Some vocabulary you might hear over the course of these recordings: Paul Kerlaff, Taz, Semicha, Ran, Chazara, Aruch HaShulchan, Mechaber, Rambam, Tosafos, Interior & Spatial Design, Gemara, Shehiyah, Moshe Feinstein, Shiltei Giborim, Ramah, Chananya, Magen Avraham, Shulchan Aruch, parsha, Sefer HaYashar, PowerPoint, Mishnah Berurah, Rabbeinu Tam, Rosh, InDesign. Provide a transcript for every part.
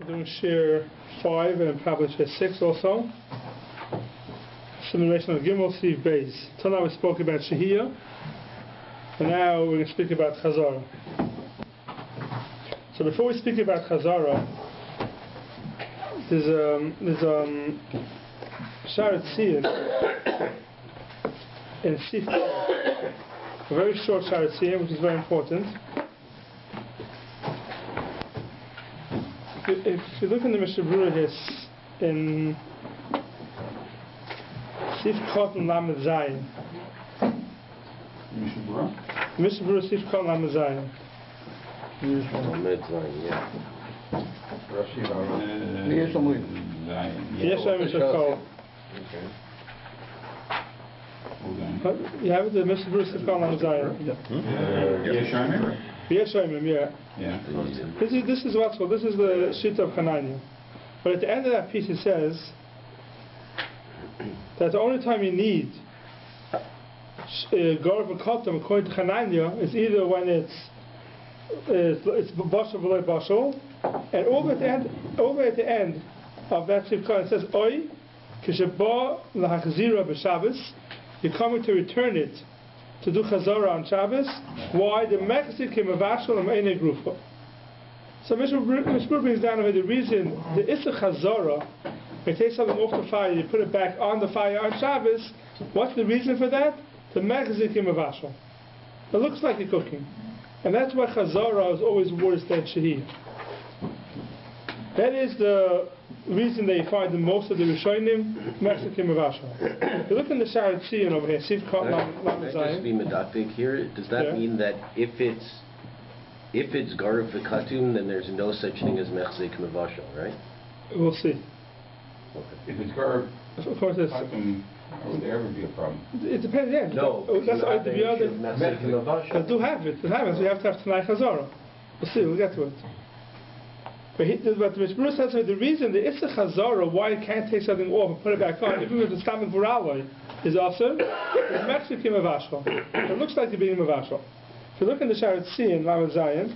We're doing share 5 and probably share 6 also. Simulation of Gimel Siv Beis. Till now we spoke about Shehiyah, and now we're going to speak about Chazara. So before we speak about Chazara, there's Shara Tzion in Sif, a very short Shara Tzion, which is very important. If you look in the Mishnah Berurah in Sif Kotan Lamed Zayin, Mishnah Berurah Sif Kotan Lamed Zayin. You have it, the Mishnah Berurah Sif Kotan Lamed Zayin. This is what's called. This is the sheet of Chananya. But at the end of that piece, it says that the only time you need Garv and Kotam according to Chananya is either when it's Bashal V'loi Bashal, and over at the end of that sheet it says Oy Kisheba L'Hachzira B'Shabbos. You're coming to return it, to do Chazara on Shabbos. Why? The Mechaber came avashal and Eine Grufa. So Mishnah Berurah brings down the reason the Issa Chazara, you take something off the fire, you put it back on the fire on Shabbos. What's the reason for that? The Mechaber came avashal. It looks like you're cooking, and that's why Chazara is always worse than Shehiyah. That is the reason that you find the most of the Rishonim Mechaber Mavashal. If you look in the Shara Tzion over here, Sif Kot Lamed Zayin. Can I just be medactic here? Does that mean that if it's Garv V'Katum, then there's no such thing as Mechaber Mavashal, right? We'll see. Okay. If it's Garv V'Katum, would there ever be a problem? It depends. Yeah. No. That's not the other. Mechaber Mavashal. It happens. We have to have Tanai Chazara. We'll see. We'll get to it. But the Mishnah Berurah says the reason the Issa Chazara, why you can't take something off and put it back on, even with the Stamin V'Raloi, is also it's Mechaber Mavashal. It looks like you're being Mavashal. If you look in the Shara Tzion, Lamed Zayin,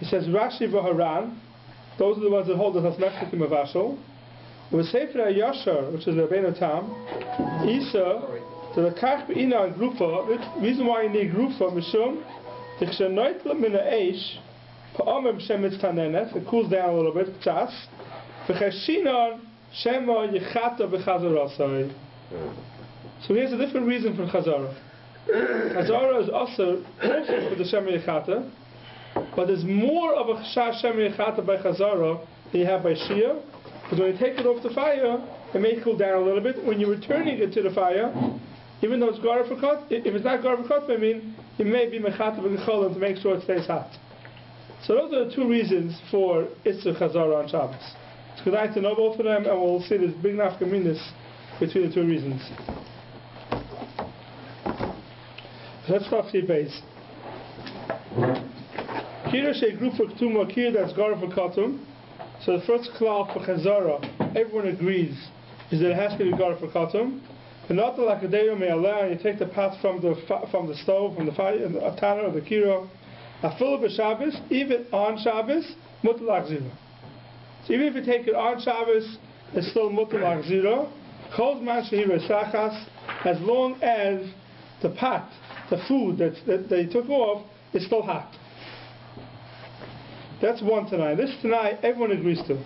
it says Rashi V'Haran, those are the ones that hold us as Mechaber Mavashal. With Sefer HaYashar, which is the Rabbeinu Tam, Isa, the Lekach B'Ina and Grufa, the reason why you need Grufa, Mishum, the Chshenoitla Min HaEish, it cools down a little bit. So here's a different reason for Chazara. Chazara is also closer to the Shem Yechata, but there's more of a Shem Yechata by Chazara than you have by Shia, because when you take it off the fire, it may cool down a little bit. When you're returning it to the fire, even though it's Garv V'Katum, if it's not Garv V'Katum, I mean, it may be Mechata V'Gecholim to make sure it stays hot. So those are the two reasons for Issa Chazara on Shabbos. It's good to know both of them, and we'll see this big nafkaminis between the two reasons. So let's talk three base. Kira she group for Ktumah, Kira that's Garv V'Katum. So the first klal for Chazara, everyone agrees, is that it has to be Garv V'Katum. And not the Lakadeo may allow, and you take the path from the stove, from the fire, the Atana or the Kira. Afil b'Shabbos, even on Shabbos, mutar l'achzira. So even if you take it on Shabbos, it's still mutar l'achzira. Kol zman shehi resachas, as long as the pot, the food that they took off, is still hot. That's one tonight. This tonight everyone agrees to.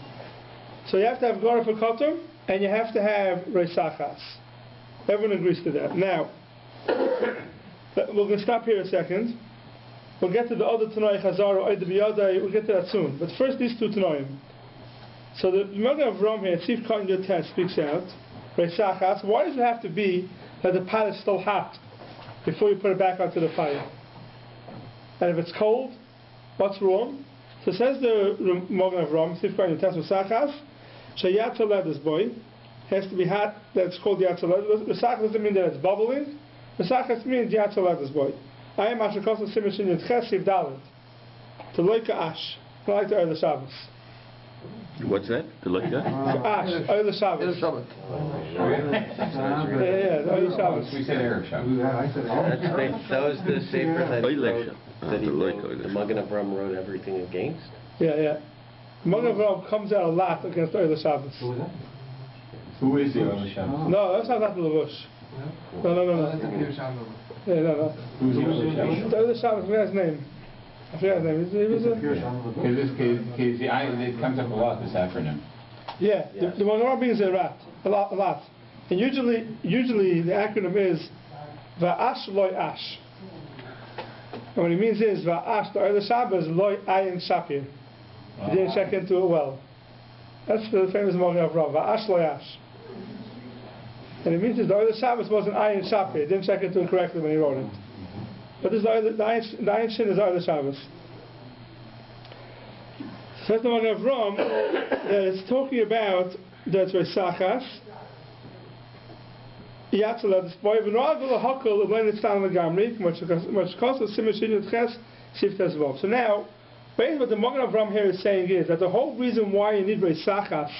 So you have to have Garv V'Katum and you have to have resachas. Everyone agrees to that. Now, we're going to stop here a second. We'll get to the other Tanoi Chazara, Oida B'Yadai, we'll get to that soon. But first, these two Tanoim. So the Magen Avraham here, Tzif Katan Yud Taz, speaks out, Reishachas, why does it have to be that the pot is still hot before you put it back onto the fire? And if it's cold, what's wrong? So says the Magen Avraham, Tzif Katan Yud Taz, Reishachas, Sheyat Zoled is boy, has to be hot, that's called Yat Zoled. Reishachas doesn't mean that it's bubbling, Reishachas means Yat Zoled is boy. I am Ashokos Simishin Yud Chesiv Dalit. The Loika Ash. Like the Oil Shabbos. What's that? The Loika? Ash. Oil Shabbos. Shabbos. Yeah, the Oil Shabbos. We said Arab Shabbos. That was the Sefer that he wrote. The Magen Avraham wrote everything against? Yeah, yeah. Magen Avraham comes out a lot against Eil Shabbos. Who is he? No, that's not the Rosh. No. Yeah, no. Who's the Eil Shabbos? What's his name? I forgot his name. It comes up a lot, this acronym. Yeah, yes. The Magen Avraham means a lot. And usually the acronym is Va'ash Loi Ash. And what it means is Va'ash, the Eil Shabbos, Loi Ayin Shapir. He didn't check into it well. That's the famous Magen Avraham, Va'ash Loi Ash. And it means that the Eil Shabbos wasn't Ayin Shapir. He didn't check into it correctly when he wrote it. But this, the Ayin Shin is the Eil Shabbos. So that's the Magen Avraham that is talking about that's Reisachas. Yatzala display v'no'adul ha'kol u'lein etzan le'gamri much kosa simishin yudches shift as well. So now, basically what the Magen Avraham here is saying is that the whole reason why you need Reisachas,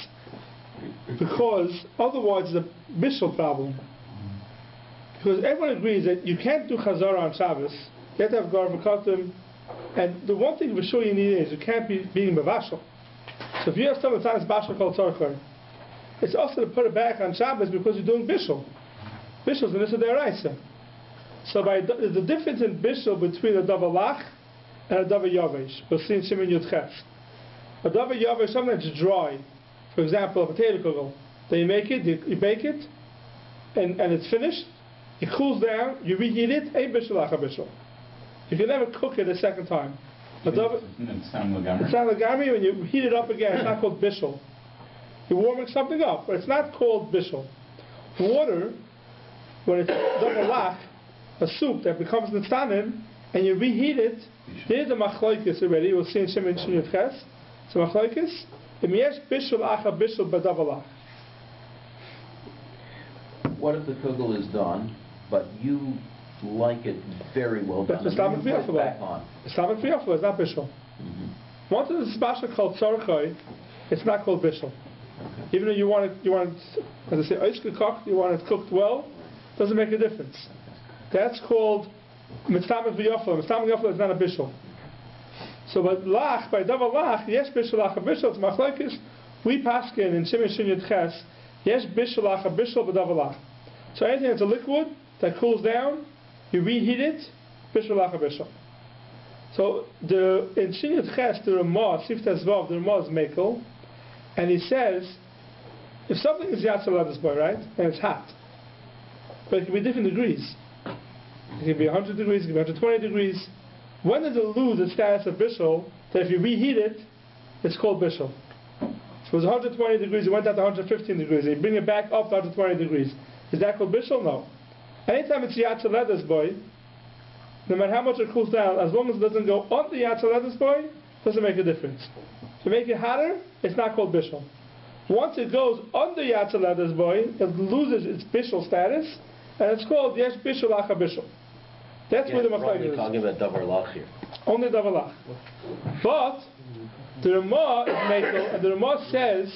because otherwise it's a bishul problem. Because everyone agrees that you can't do Chazara on Shabbos. You have to have Garv Katim. And the one thing for sure you need is you can't be being Bavashal. So if you have someone that's Bashal called Tzarkar, it's also to put it back on Shabbos because you're doing Bishul. Bishal's an Issa D'Oraisa. So there's a difference in Bishul between a Dava Lach and a Dava Yavesh. We'll see in Shimon Yudches. A Dava Yavesh is something that's dry. For example, a potato kugel. Then you bake it, and it's finished. It cools down, you re-eat it, a Bishul Lach a Bishul. You can never cook it a second time. It's Sam Lagami, when you heat it up again, it's not called Bishul. You're warming something up, but it's not called Bishul. Water, when it's double lach, a soup that becomes Nitzanim, and you reheat it, here's the Machlaikis already, you'll see in Shimon Shinut Ches. So Machlaikis, Imyesh Bishul Acha Bishul Badavah Lach. What if the kugel is done, but you like it very well done? That's Islamic Fiyafala. Islamic Fiyafala is not Bishul. Once it's Bashal called Tzarkoi, it's not called Bishul. Okay. Even though you want it, as I say, Oishka cooked, you want it cooked well, doesn't make a difference. That's called Mitzamic Fiyafala. Mitzamic Fiyafala is not a Bishul. So but Lach, by double Lach, yes Bishul Lach a Bishul, it's Machlaikis, we paskin in Shimon Shinut Ches, yes Bishul Lach a Bishul, but double Lach. So anything that's a liquid that cools down, you reheat it, Bishul Lacha Bishul. So in Shinut Ches, the Ramah, Siftas Vav, the Ramah is Mekel, and he says, if something is Yatzaladis boy, right, and it's hot, but it can be different degrees. It can be 100 degrees, it can be 120 degrees. When does it lose the status of Bishul, that if you reheat it, it's called Bishul? So it was 120 degrees, it went down to 115 degrees, and you bring it back up to 120 degrees. Is that called Bishul? No. Anytime it's Yatzaladis boy, no matter how much it cools down, as long as it doesn't go on the Yatzaladis boy, it doesn't make a difference. To make it hotter, it's not called Bishul. Once it goes on the Yatzaladis boy, it loses its Bishul status, and it's called Yesh Bishul Acha Bishul. That's where the Machlokes is. We're talking about Davar Lach here. Only Davar Lach. But the Ramah is Mekel, and the Ramah says,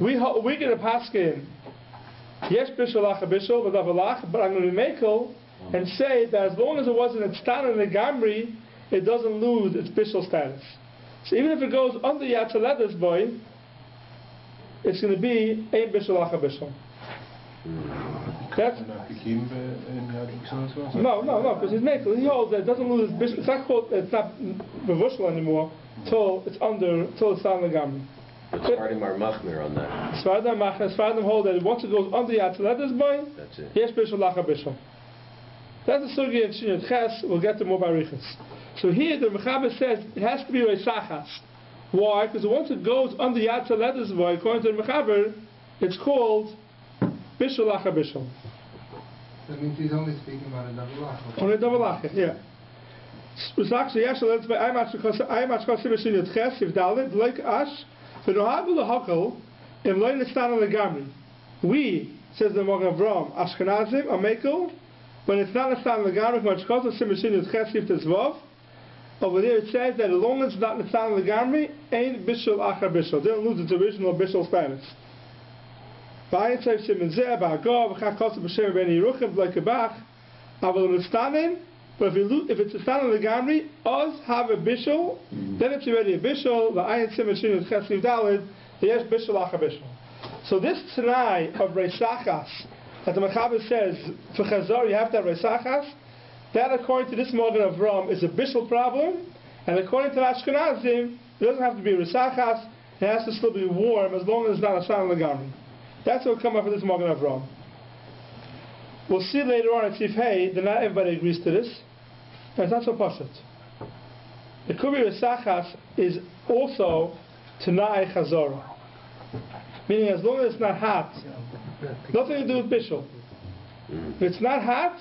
we're going to paskin Yes, Bishul Acha Bishul, but I'm going to be Mekel and say that as long as it wasn't its Tan and the Gamri, it doesn't lose its Bishul status. So even if it goes under Yatzaladis boy, it's going to be a Bishul Acha Bishul. That's no, because he's Mekel. He holds that it doesn't lose its Bishul. It's not Bavushal anymore till it's Tan and the Gamri. The Sfardim are machmir on that. Sfardim hold that once it goes under Yatzaladis boy, that's it. Yes, Bishul Lacha Bishul. That's the sugya in Shinut Ches. We'll get to more barichas. So here the Mechaber says it has to be Reisachas. Why? Because once it goes under Yatzaladis boy, according to the Mechaber, it's called Bishul Lacha Bishul. That means he's only speaking about a double lach. Only double lach, yeah. We, says the Magen Avraham, Ashkenazim, Amekel, but it's not a Stan Legamri, much closer, Simishin Yudches, Yiftes Vav. Over there it says that as long as it's not a Stan Legamri, ain't Bishul Acha Bishul. They don't lose its original Bishul status. Ba'ayin Tzav Shimon Zeh, Ba'agor, B'chak Kosa B'Shem, B'Eni Yeruchim, B'Lekebach, Aval Mistanim, But if it's not on the Gamri, us have a bishul, then it's already a bishul, the ayin simachin is chesiv dalid, the yesh bishul acha bishul. So this Tanai of Reisachas, that the Mechaber says, for Chazor you have to have Reisachas, that according to this Magen Avraham is a bishul problem, and according to Ashkenazim, it doesn't have to be Reisachas, it has to still be warm as long as it's not a Shan Legamri. That's what will come up with this Magen Avraham. We'll see later on at Sif Hey that not everybody agrees to this. And it's not so pashut. The Kubi Resachas is also Tanai Chazorah. Meaning, as long as it's not hot, nothing to do with Bishul. If it's not hot,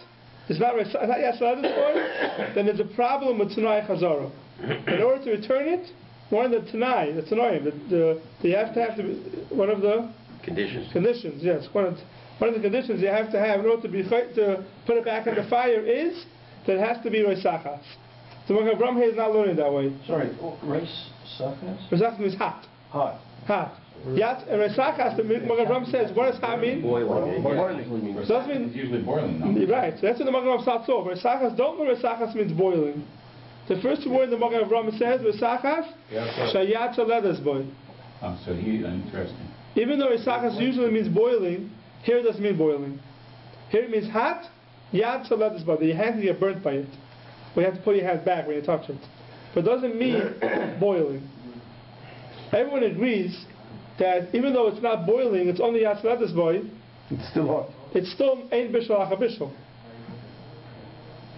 it's not Yasser Adesor, then there's a problem with Tanai Chazorah. In order to return it, one of the Tanai, the Tanaim, you have to be one of the conditions. Conditions, yes. One of the conditions you have to have in order to put it back in the fire is that it has to be Reisachas. So Magen Avraham here is not learning that way. Sorry, Reisachas? Reisachas means hot. Hot. Hot. Yat and Reisachas, Magen Avraham says, what does hot mean? Boiling. Boiling. Does it mean? It's usually boiling. No? Right, so that's what the Magen Avraham starts off. Reisachas, don't know Reisachas means boiling. The first word the Magen Avraham says, Reisachas, Shayat Shaledes boy. Oh, so he, interesting. Even though Reisachas usually means boiling, here it doesn't mean boiling. Here it means hot, yad saladis body. Your hand can get burnt by it. We have to put your hand back when you touch it. But it doesn't mean boiling. Everyone agrees that even though it's not boiling, it's only yad saladis body. It's still hot. It's still ain't bishul acha bishul.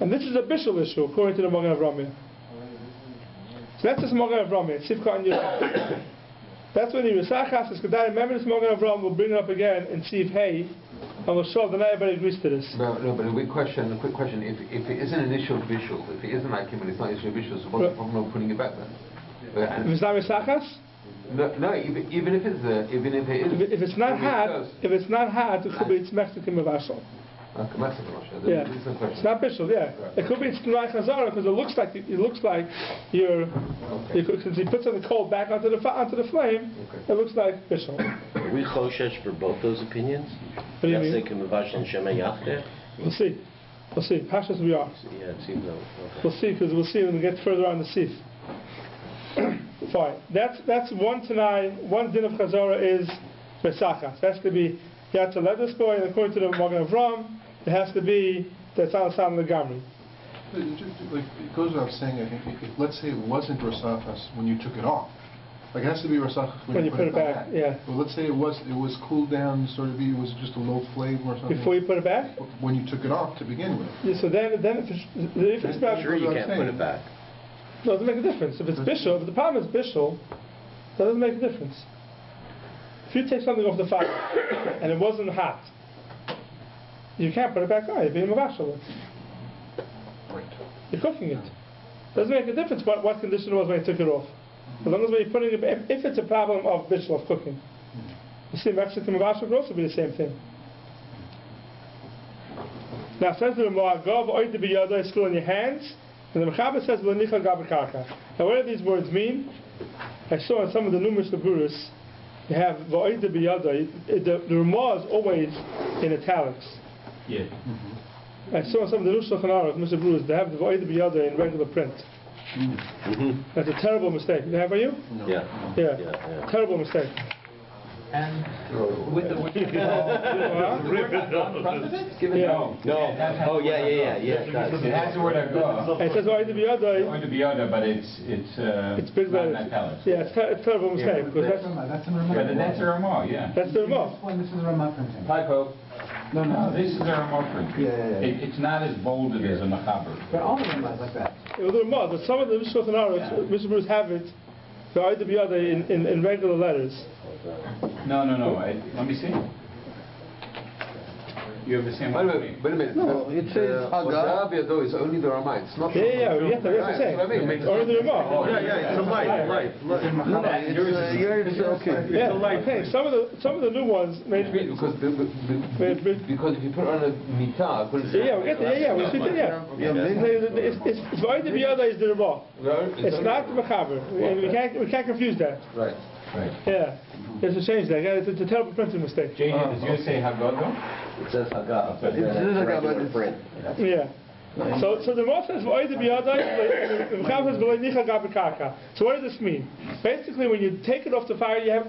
And this is a bishul issue according to the Magen Avraham. So that's this Magen Avraham. Sivka and Yisrael. That's when the Resachas is Kedai. Remember this Magen Avraham, we'll bring it up again and see if hey, and we'll show that not everybody agrees to this. No, but a quick question, if it isn't an issue of Bishul, if it isn't like him and it's not an issue of Bishul, so what's the problem of putting it back then? If it's not Resachas? No, even if it's there, even if it is. If it's not hot, it could be it's Mexican Mavashal. Yeah. It's not Bishul, yeah. Right. It could be it's Tanai Chazorah because it looks like you're because he puts on the coal back onto the flame. Okay. It looks like Bishul. Are we choshesh for both those opinions? What do you mean? We'll see. Pashas we are. Yeah, it seems that. We'll see because we'll see when we get further on the sif. Fine. That's one Tanai. One din of Chazorah is Reisachas. It has to be Yatsa Ledes boy, and according to the Magen Avraham, it has to be that's on Sam Legamri. It goes without saying, I think, if, let's say it wasn't Reisachas when you took it off. Like it has to be Reisachas when you put it back. Yeah. Well, let's say it was cooled down, sort of, it was just a low flame or something. Before you put it back? When you took it off to begin with. Yeah, so then if it's back, sure you can't put it back. No, it doesn't make a difference. If it's Bishul, if the problem is Bishul, that doesn't make a difference. If you take something off the fire and it wasn't hot, you can't put it back on. You're being mavashal. You're cooking it. Doesn't make a difference what condition it was when you took it off. As long as when you're putting it, if it's a problem of bishul of cooking, you see, Mexican mavashal could also be the same thing. Now it says the Moagov oid to be yada is still in your hands, and the Mechaber says l'nicha gabakarka. Now what do these words mean? I saw in some of the numerous Mishnah Berurahs. You have va'oid to be yada. The Ramah is always in italics. Yeah. I saw some of the new Shulchan Aruch, Mishnah Berurah, they have the Va'id B'Yada in regular print. That's a terrible mistake. Haven't you? No. Yeah. Terrible mistake. And with the word, No. It has the word Agah. It says Va'id B'Yada. Va'id B'Yada, but it's not in italics. Yeah, it's a terrible mistake. That's the Ramah. That's the Ramah. Yeah. That's the Ramah. This is the Ramah printing. Typo. No, this is their Ramah print. Yeah. It's not as bolded as a Mechaber. But all of them are like that. Well, they're Ramah, but some of the Mishnah Berurahs have it, the Va'oid B'Yada in regular letters. No. Let me see. You have the same one. Wait a minute. No, it says Agah B'Yado is only the Ramah. It's not the Ramah. Yeah, only the Ramah. Yeah, it's a light. Yeah, some of the new ones made because if you put on a mitah, it's Va'oid B'Yada is the Ramah. It's not the Mechaber. We can't confuse that. Right. Yeah. There's a change there. It's a terrible printing mistake. Jay, did you say Haggadah? It says Haggadah. It says Haggadah. Yeah. So the Moshe says, so what does this mean? Basically, when you take it off the fire, you have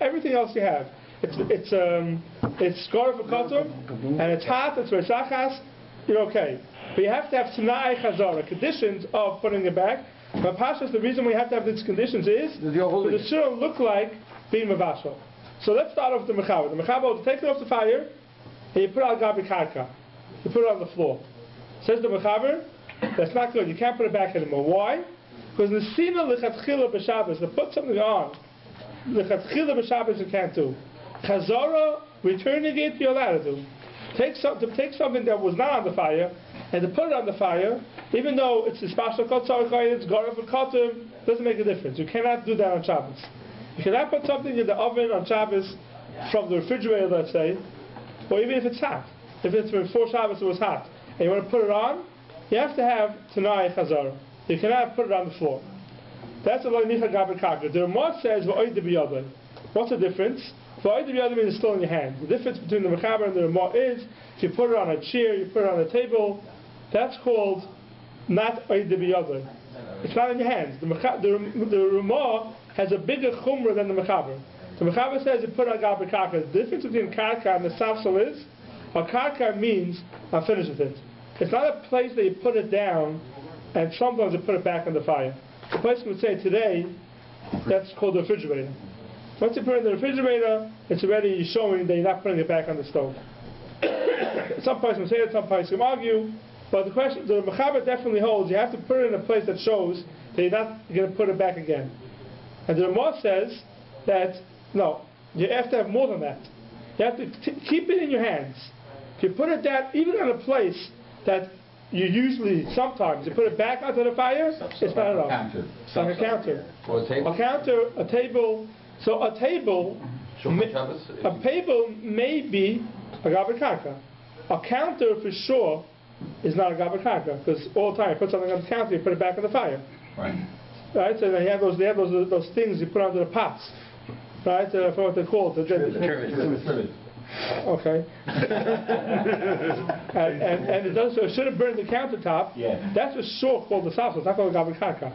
everything else you have. It's Gorov Kotum, and it's hot, it's Reshachas, you're okay. But you have to have Tanai Chazara, conditions of putting it back. But Pashas, the reason we have to have these conditions is so the shouldn't look like being Mavashal. So let's start off with the Mechaber. The Mechaber will take it off the fire, and you put it on Gabi Karka. You put it on the floor. Says the Mechaber, that's not good, you can't put it back anymore. Why? Because Nesina L'Chatchila B'Shabbos, to put something on, L'Chatchila B'Shabbos you can't do. Chazara, returning it, you're allowed to do. To take something that was not on the fire, and to put it on the fire, even though it's a special kotzar, it's gorov kotum, doesn't make a difference. You cannot do that on Shabbos. You cannot put something in the oven on Shabbos from the refrigerator, let's say, or even if it's hot. If it's before Shabbos, it was hot, and you want to put it on, you have to have tanai chazara. You cannot put it on the floor. That's a loynicha gaber kaka. The Ramah says v'oid de biyadai. What's the difference? V'oid de biyadai means it's still in your hand. The difference between the Mechaber and the Ramah is if you put it on a chair, you put it on a table. That's called not oid de biyadai. It's not in your hands. The Ramah has a bigger chumrah than the Mechaber. The Mechaber says you put it on gaber kaka. The difference between karka and the safsal is a karka means I'll finish with it. It's not a place that you put it down and sometimes you put it back on the fire. The place we would say today, that's called the refrigerator. Once you put it in the refrigerator, it's already showing that you're not putting it back on the stove. Some places will say it, some places will argue, but the Mechaber definitely holds you have to put it in a place that shows that you're not going to put it back again. And the Ramah says that, no, you have to have more than that. You have to keep it in your hands. If you put it down, even on a place that you usually, sometimes, you put it back onto the fire, it's not enough. It's like a counter. Or a table. A counter, a table. So a table may be a gaber kaka. A counter, for sure, is not a gaber kaka, because all the time you put something on the counter, you put it back on the fire. Right? So they have those things you put onto the pots. Right? I forgot what they're called. The okay. and it does, so it should have burned the countertop. Yeah. That's a shore called the safsal. It's not called a gaber kaka.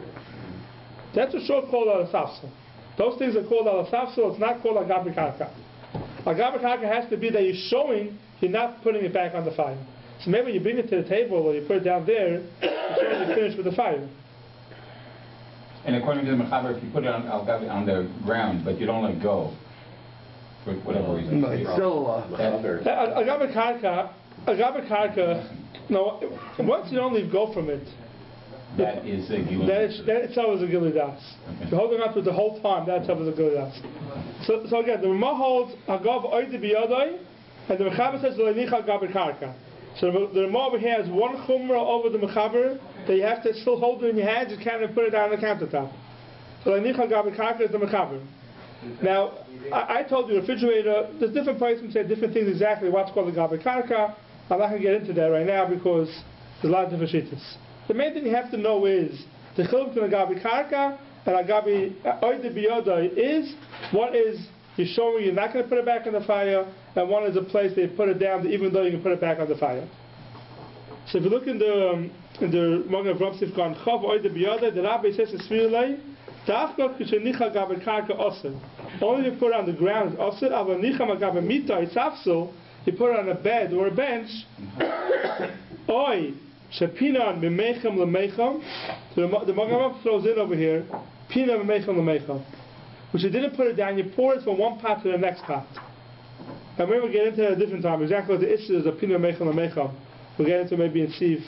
That's a shore called a safsal. Those things are called a safsal. It's not called a gaber kaka. A gaber kaka has to be that you're showing you're not putting it back on the fire. So maybe you bring it to the table or you put it down there and you finish with the fire. And according to the Mechaber, if you put it on the ground, but you don't let go, for whatever reason. No, it's still a gaber karka. No, once you don't leave go from it, that is a gilui. That itself is a gilui das. Okay. You're holding up to the whole time. That itself is a gilui das. So again, the Ramah holds agav oidi biyadai, and the Mechaber says leinicha gaber karka. So the Ramah over here has one chumrah over the Mechaber that you have to still hold it in your hands. You can't even put it down on the countertop. So leinicha gaber karka is the Mechaber. Now, I told you, refrigerator, there's different places say different things exactly what's called a gaber karka. I'm not going to get into that right now because there's a lot of different shittas. The main thing you have to know is the chiluk between a gaber karka and a gaber oide biyodai is one is you're showing you're not going to put it back on the fire, and one is a place that you put it down even though you can put it back on the fire. So if you look in the Magen Avraham Sifkan Chav oide biyodai, the Rabbi says it's really only if you put it on the ground, you put it on a bed or a bench. The Magen throws in over here, which you didn't put it down, you pour it from one pot to the next pot. And we will get into that at a different time, exactly what the issue is of Pina Mecham Lamecham. We'll get into maybe in Sif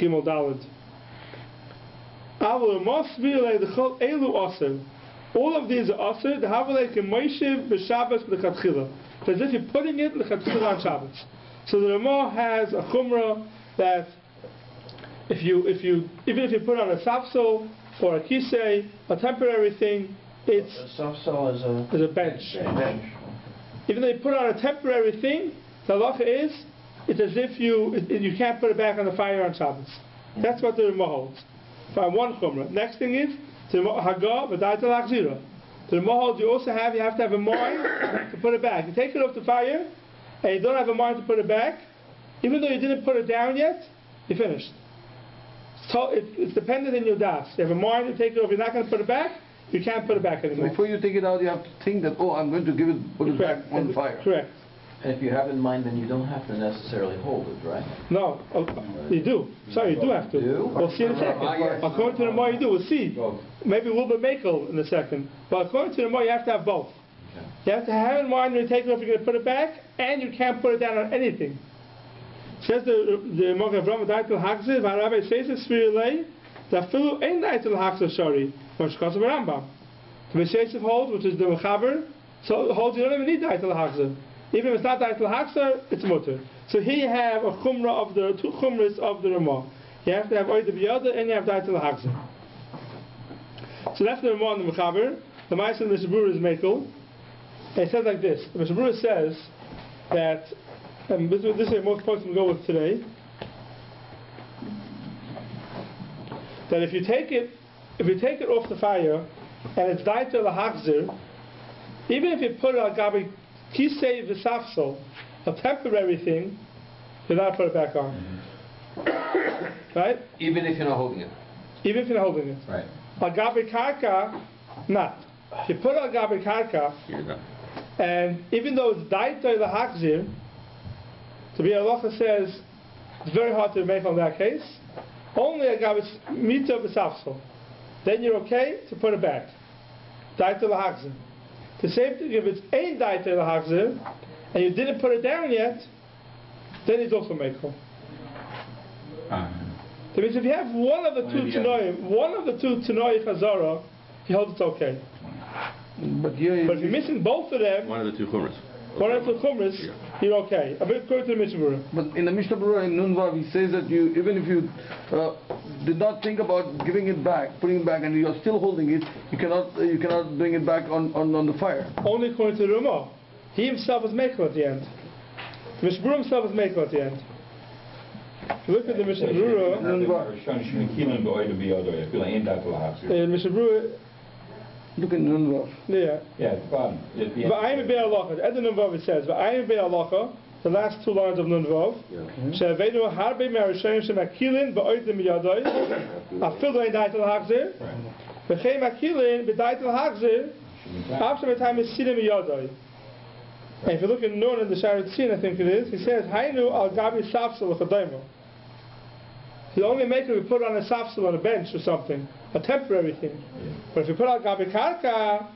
Gimel Daled. All of these are asr. The havelei k'moishiv b'shabbos l'chatchila. So as if you're putting it l'chatchila on Shabbos. So the Ramah has a chumrah that even if you put on a safsal or a kisei, a temporary thing, it's a safsal is a bench. Even though you put on a temporary thing, the halacha is it's as if you can't put it back on the fire on Shabbos. That's what the Ramah holds. By one chumrah. Next thing is the Ramah you have to have a mind to put it back. You take it off the fire and you don't have a mind to put it back, Even though you didn't put it down yet, you finished. So it's dependent on your das. You have a mind to take it over. You're not going to put it back. You can't put it back anymore. Before you take it out, you have to think that, oh, I'm going to give it, put it back on fire. Correct. And if you have in mind, then you don't have to necessarily hold it, right? No, you do. Sorry, you do have to. We'll see in a second. According to the more you do, we'll see. Maybe we'll be makel in a second. But according to the more, you have to have both. You have to have in mind when you take it off, you're going to put it back, and you can't put it down on anything. Says the Magen Avraham, "Daitul Hakzeh, V'Harabei Sheises Sfirulei, Dafilu Ein Daitul Hakzeh Shari." Which comes from Rambam. The Sheises holds, which is the Mechaber, so holds you don't even need Daitul Hakzeh. Even if it's not Daitul Hakzeh, it's mutter. So here you have a chumrah of the two chumras of the Ramah. You have to have Oida B'Yodah and you have Daitul Hakzeh. So that's the Ramah and the Mechaber. The Ma'aser of Mishnah Berurah is mekel. It says like this. Mishnah Berurah says that, and this is the most important we go with today, that if you take it off the fire and it's Daitul Hakzeh, even if you put it on Gabi Kisei V'Safsel, a temporary thing, you're not put it back on. Mm-hmm. Right? Even if you're not holding it. Even if you're not holding it. Right. A Gabi Karka, not. If you put it on Gabi Karka, you're not. And even though it's Daitul Hakzeh, the Halacha says it's very hard to make on that case. Only a Gabi Mita V'Safsel. Then you're okay to put it back. Daitul Hakzeh. The same thing, if it's ain't Daitul Hakzeh and you didn't put it down yet, then it's also mekel. That means if you have one of the two Tanoi, one of the two Tanoi Chazara, he holds it's okay. But if you're missing both of them, one of the two Chumras. One of the two Chumras, you're okay. A bit according to the Mishnah Berurah. But in the Mishnah Berurah in Nunvav, he says that you, even if you did not think about giving it back, putting it back, and you're still holding it, you cannot bring it back on the fire. Only according to the Ramah. He himself was mekel at the end. The Mishnah Berurah himself was mekel at the end. Look at the Mishnah Berurah. Mishnah Berurah. Look at Nunvav. Yeah. Yeah, it's bottom. But I am a Be'alacha. At the Nunvav it says, but I am a Be'alacha. The last two lines of Nunvav. She'avedu harbe me'arishayim she'makilin ba'oidim yadoi afilu ein daitul hakzir v'chei makilin b'daitul hakzir after the time esidim yadoi. And if you look at Nun in the Sharetzin, I think it is, he says, Hainu al gabi safsel l'chadaymo. The only maker we put on a safsel on a bench or something, a temporary thing. Yeah. But if you put on Gabi Karka,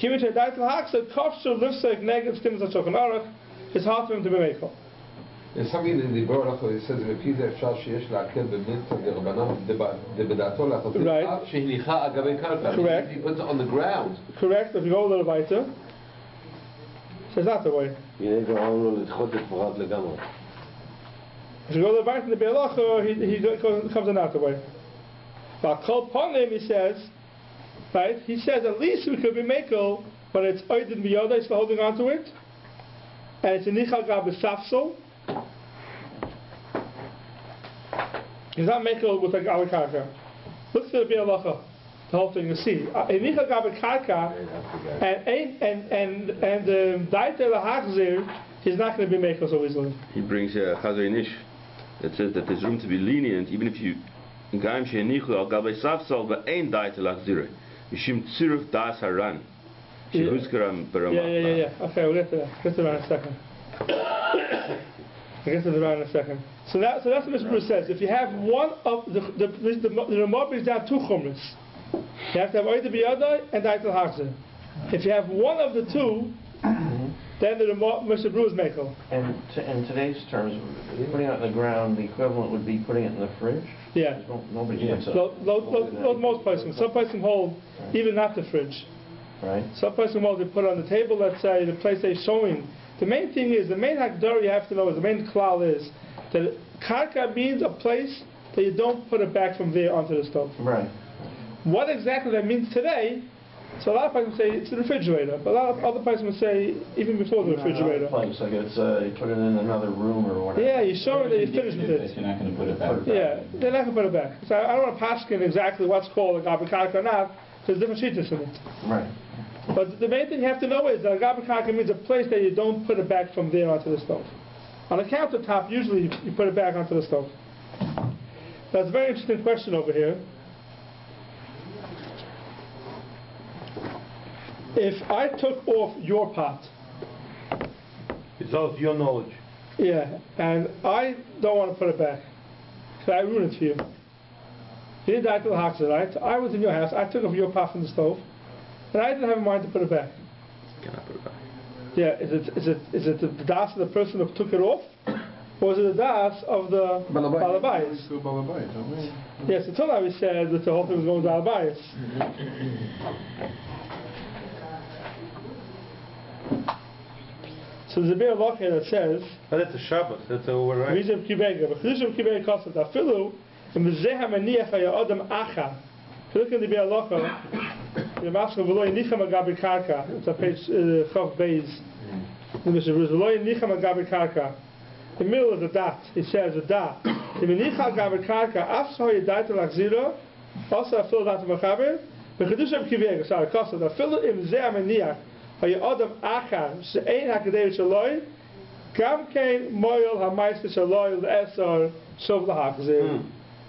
Kivitei Daitul Hakzeh, Kopshu, Livsek, Neged, Stims, and Shulchan Aruch, it's hard for him to be mekel. There's something in the Borach where it says, right. Correct. He puts it on the ground. Correct, if you go a little weiter. So it's not the way. If you go to the Beit in the Be'alacha, he comes another way. But Kol Ponim, he says, right? He says at least we could be mekel, but it's Oidin B'Yodah, still holding on to it, and it's a Nichal Gabi Safsel. He's not mekel with a Gabi Karka. Look to the Be'alacha, the whole thing you see. A Nichal Gabi Karka and Daitul Hakzeh, he's not going to be mekel so easily. He brings a Chazay Nish that says that there's room to be lenient, even if you gaim she'enichu al gabei safsal v'ein daitul hakzeh mishum tziruf das haran shehuzkaram b'Ramah. Yeah. Okay, we'll get to that. We'll get to the Ran in a second. So that's what Mr. Bruce says. If you have one of the Ramah brings down two chumras, you have to have oida b'yodah and daitul hakzeh. If you have one of the two, then the Mishnah Berurah is mekel. And in today's terms, putting it on the ground, the equivalent would be putting it in the fridge? Yeah. Nobody puts it. Most places. Some places hold, right. Even not the fridge. Right. Some places hold, they put it on the table, let's say, the place they're showing. The main thing is, the main hakdor you have to know is, the main klal is, that karka means a place that you don't put it back from there onto the stove. Right. What exactly that means today, so a lot of places say it's the refrigerator, but a lot of other places would say even before the refrigerator. Place, like it's you put it in another room or whatever. Yeah, you show it and you finish with it. You're not going to put it back. Yeah, they're not going to put it back. So I don't want to paskin exactly what's called a Gabi Karka or not, because there's different sheets in it. Right. But the main thing you have to know is that a Gabi Karka means a place that you don't put it back from there onto the stove. On the countertop, usually you put it back onto the stove. That's a very interesting question over here. If I took off your pot, it's all your knowledge. Yeah, and I don't want to put it back, so I ruined it for you. You died to the oxygen, right? So I was in your house. I took off your pot from the stove, and I didn't have a mind to put it back. Can I put it back? Yeah, is it the das of the person who took it off, or is it the das of the balabais? Yes, until I said that the whole thing was going to balabais. So there's a bit of luck here that says, but it's a Shabbos, that's over, right? If you look in the Be'er Locha, the Mascha V'loi Nicha Magabi Karka, it's on page Chav Beis, the Mishnah Berurah, V'loi Nicha Magabi Karka. The middle of the dot, he says, the dot. The Nicha Magabi Karka, Afsho Yedai Telach Zero, also Afil Dat Mechaber, V'chedushim Kivega, sorry, Kosa, the Afil Im Zeh Amaniach, it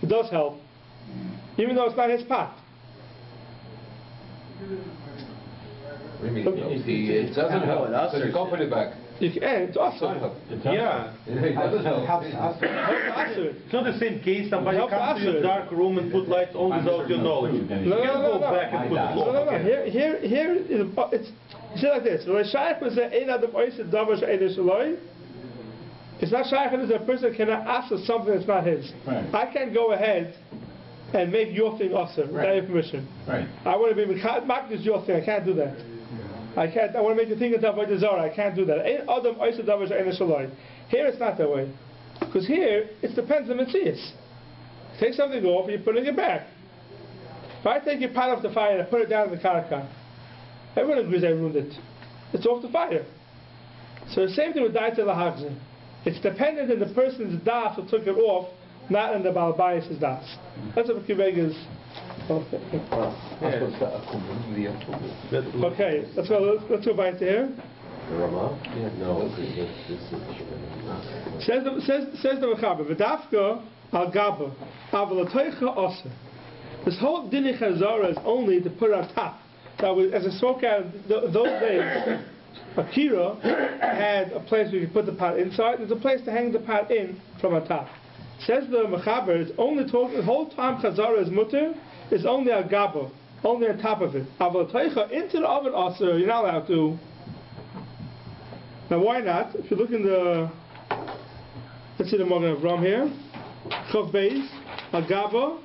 does help, even though it's not his pot. I mean, it doesn't help. So you can't put it back. It's awesome. Yeah, it doesn't help. It's not the same case. Somebody comes to a dark room and put lights on without your knowledge. You can't go back and put it. Here, it's like this. It's not shaykh because a person cannot ask for something that's not his. I can't go ahead and make your thing awesome without your permission. I want to be Mark is your thing. I can't do that. I want to make you think it's avodah zarah. I can't do that. Here it's not that way, because here it depends on the metzias. Take something off, and you're putting it back. If I take your pot off the fire and put it down in the karka, everyone agrees I ruined it. It's off the fire. So the same thing with da'at lahagzin. It's dependent on the person's das who took it off, not on the balbayis' das. That's what Kibbega's. Okay. Okay, let's go back to here. Ramah? No. Says the Mechaber, V'dafka al gaba, avlatoicha osa. This whole dinei chazara is only to put on top. Now, as I spoke out those days, Akira had a place where you could put the pot inside. There's a place to hang the pot in from on top. Says the Mechaber, it's only talking the whole time chazara is mutter. It's only a gaba, only on top of it. Avlatoicha into the oven also. You're not allowed to. Now why not? If you look in the, let's see the Magen Avraham here. Chav Beis, a gaba,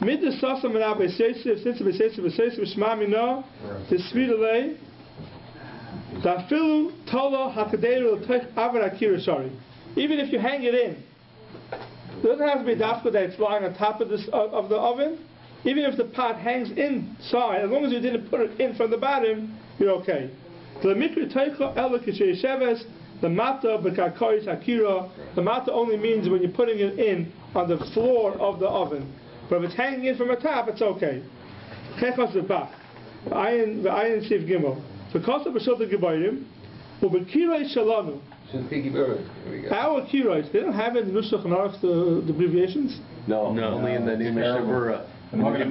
mid the sasa menav beisesiv since beisesiv v'shma mina the sweetalei dafilu tala hakadeiru l'toich avar akira shari. Even if you hang it in, it doesn't have to be dafka that it's lying on top of this of the oven. Even if the pot hangs inside, as long as you didn't put it in from the bottom, you're okay. The mata only means when you're putting it in on the floor of the oven. But if it's hanging in from the top, it's okay. Because of the Shiltei Giborim, our kirois, they don't have in the Shulchan Aruch the abbreviations? No, only in the new Mishnah Berurah. Shiltei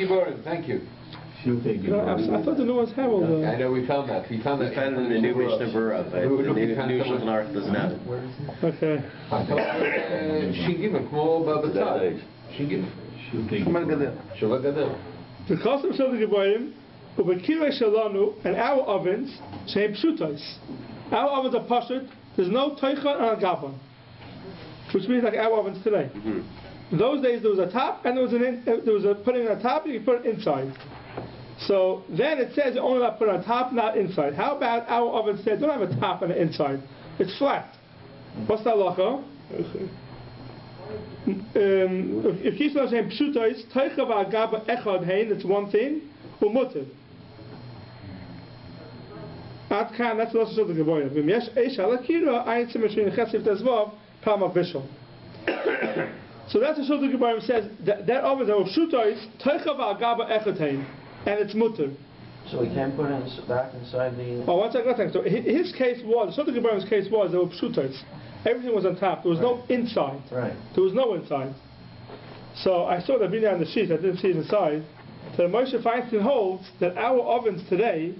Giborim, thank you. I thought the new ones have all the... I know, we found that. We found it in the new Mishnah Berurah. The new Shulchan Aruch doesn't have it. Okay. I thought she gave it more about the Taz. She gave it. Shulagadim. The cost of Shiltei Giborim, Ubekirei Shalanu, and our ovens, same pshutos. Our ovens are pashut. There's no toichot and agavon, which means like our ovens today. In those days, there was a top and there was a putting on top, and you put it inside. So then it says you're only allowed to put it on top, not inside. How about our oven said don't have a top and an inside? It's flat. What's the halacha? If you start saying pshutos, toicha v'agava echad hein, that's one thing. Umuter. At kan, that's not so the geboyer. V'myesh eish alakira ayin simeshin chesif tezvav palma vishal. So that's what Shulchan Aruch says. That oven, the shuto is toichav al gaba echotain, and it's mutter. So we can't put him back inside the... Oh, one second, So his case was, Shiltei Giborim's case was, there were pshutos. Everything was on top. There was no inside. Right. There was no inside. So I saw the video on the sheet. I didn't see it inside. So Moshe Feinstein holds that our ovens today,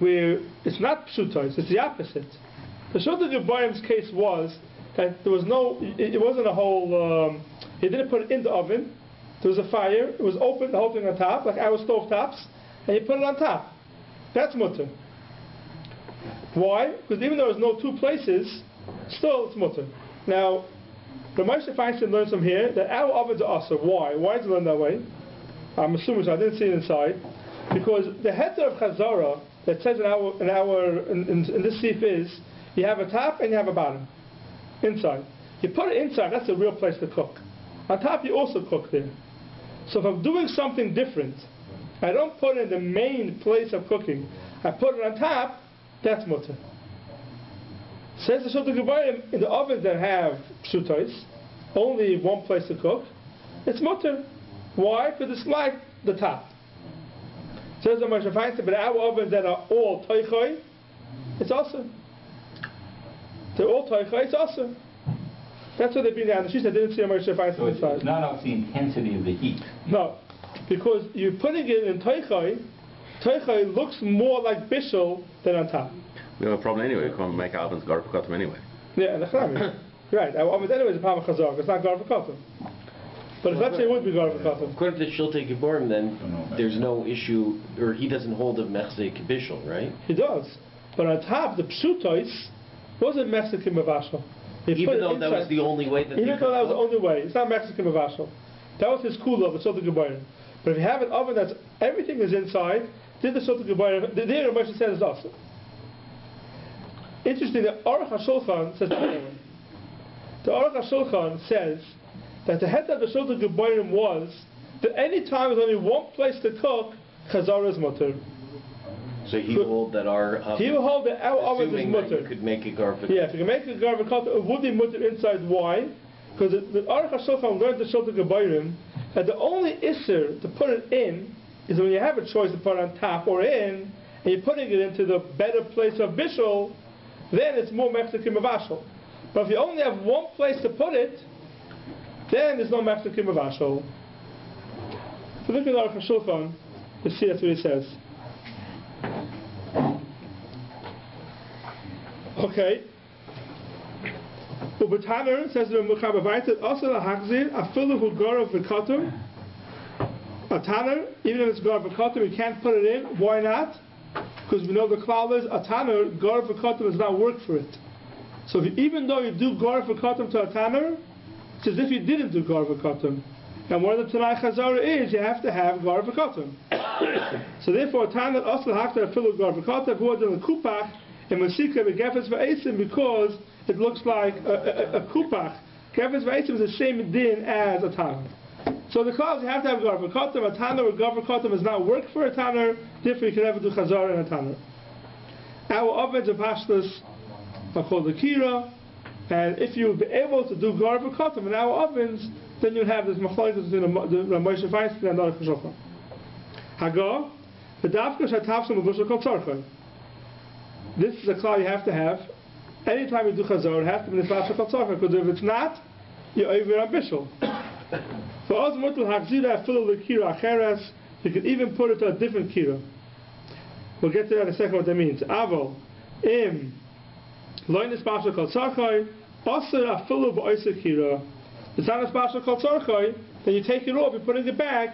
where it's not pshutos, it's the opposite. The Shiltei Giborim's case was that there was no... It wasn't a whole... he didn't put it in the oven. There was a fire. It was open, the whole thing on top, like our stovetops. And he put it on top. That's mutter. Why? Because even though there's no two places, still it's mutter. Now, the Moshe Feinstein learns from here that our ovens are also. Why? Why did he learn that way? I'm assuming so. I didn't see it inside. Because the heter of Chazara that says in this sif is you have a top and you have a bottom. Inside. You put it inside, that's the real place to cook. On top you also cook there. So if I'm doing something different, I don't put it in the main place of cooking. I put it on top, that's mutter. Says the Shiltei Giborim, in the ovens that have pshutos, only one place to cook, it's mutter. Why? Because it's like the top. Says the Moshe Feinstein, but our ovens that are all toichoi, it's also. They're all toichoi, it's also. That's what they've been down. She said, I didn't see a Moshe Feinstein inside. It's not off the intensity of the heat. No. Because you're putting it in toichai, toichai looks more like bishul than on top. We have a problem anyway. We can't make our ovens garbakotim anyway. Yeah, and the chalamis. Right. Our ovens anyway is a problem of chazak. It's not garbakotim. But let's say it would be garbakotim. According to Shiltei Giborim, then there's no issue, or he doesn't hold a mechzik bishul, right? He does. But on top, the pshutos wasn't mechzik mevashal. Even though that was the only way. It's not mechzik mevashal. That was his kula of Shiltei Giborim. But if you have an oven that's everything is inside, then the Shiltei Giborim, then the Moshe says is also. Interesting that Aruch HaShulchan says the Aruch HaShulchan says that the head of the Shiltei Giborim was that any time there's only one place to cook, Chazara is mutter. So he would hold that our oven. He would hold that our oven is mutter. You could make a garbakotim. Yeah, if you can make a garbakotim, it would be mutter inside. Why? Because the Aruch HaShulchan learned the Shiltei Giborim that the only isser to put it in is when you have a choice to put it on top or in, and you're putting it into the better place of bishul, then it's more mechzikim mevashal. But if you only have one place to put it, then there's no mechzikim mevashal. So look at Aruch HaShulchan to see that's what he says. Okay. But Tanner says the Mechaber writes also the Hachzir afilu hu gar v'katum. A Tanner, even if it's gar v'katum, you can't put it in. Why not? Because we know the klal is a Tanner gar v'katum does not work for it. So even though you do gar v'katum to a Tanner, it's as if you didn't do gar v'katum. And one of the Tanai Chazara is you have to have gar v'katum. So therefore, Tanner also Hachzir afilu gar v'katum who are in the kupach and masika v'gefes v'esim because it looks like a kupach. Gavas v'esim is the same din as a tanner. So the cause you have to have garbakotim. A tanner or garbakotim does not work for a tanner. Therefore, you can never do chazar in a tanner. Our ovens of pashtas are called the kira, and if you would be able to do garbakotim in our ovens, then you would have this machlokes between the Moshe Feinstein and the Aruch HaShulchan. Hagar, the davka shatavsum ubushal kol tzarcha. This is a klal you have to have. Anytime you do chazor, it has to be niflash shakal tzarcha, because if it's not, you're over on bishul. For oz mutal hachzira afilu l'kira acheres, you can even put it to a different kira. We'll get to that in a second what that means. Avol im loy nispash shakal tzarcha osir afilu b'oisir kira. It's not nispash shakal tzarcha, then you take it off, you put it in the bag.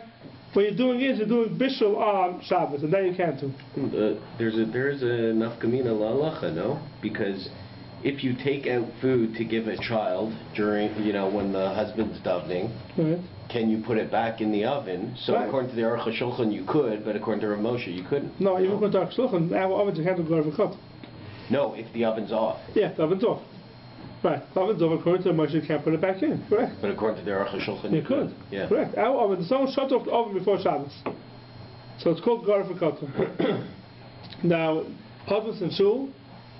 What you're doing is you're doing bishul on Shabbos, and then you can't do. There's a nafkamina la'alacha, no? Because if you take out food to give a child during, when the husband's davening, right, can you put it back in the oven? So right, according to the Aruch HaShulchan you could, but according to Rav Moshe you couldn't. No, even according to Aruch HaShulchan, our ovens you can't do garbakotim. No, if the oven's off. Yeah, the oven's off. Right, the oven's off. According to Rav Moshe you can't put it back in. Correct. But according to the Aruch HaShulchan you could. Yeah. Correct. Our oven, someone shut off the oven before Shabbos, so it's called garbakotim. Now, husbands and shul.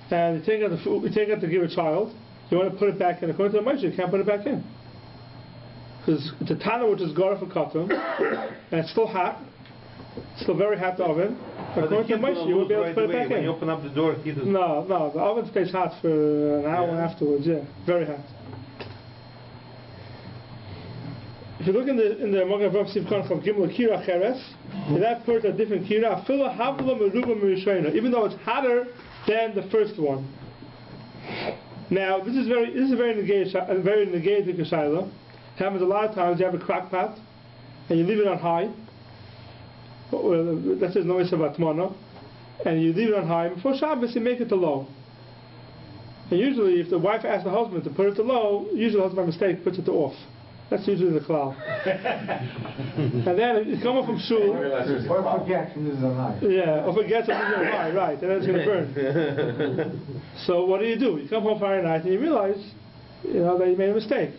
And you take out the food, you take out to give a child, you want to put it back in. According to the Moshe, you can't put it back in. Because it's a tanner which is gar for katum, and it's still hot, it's still very hot, the oven. But according to Moshe, you will be able to put it back in. When you open up the door, it heats. No, the oven stays hot for an hour afterwards. Yeah, very hot. If you look in the Magen Avraham Sivchan Chav Gimel Kira Cheres, that puts a different Kira. Even though it's hotter than the first one. Now this is very negative Kishayla. Happens a lot of times. You have a crock pot and you leave it on high. That says no about tomorrow, and you leave it on high. Before Shabbos, you make it to low. And usually, if the wife asks the husband to put it to low, usually the husband by mistake puts it to off. That's usually the klal. And then you come up from shul. Or forgets and loses on high. Yeah, or forgets and loses on high, right. And then it's going to burn. So what do? You come home Friday night and you realize, that you made a mistake.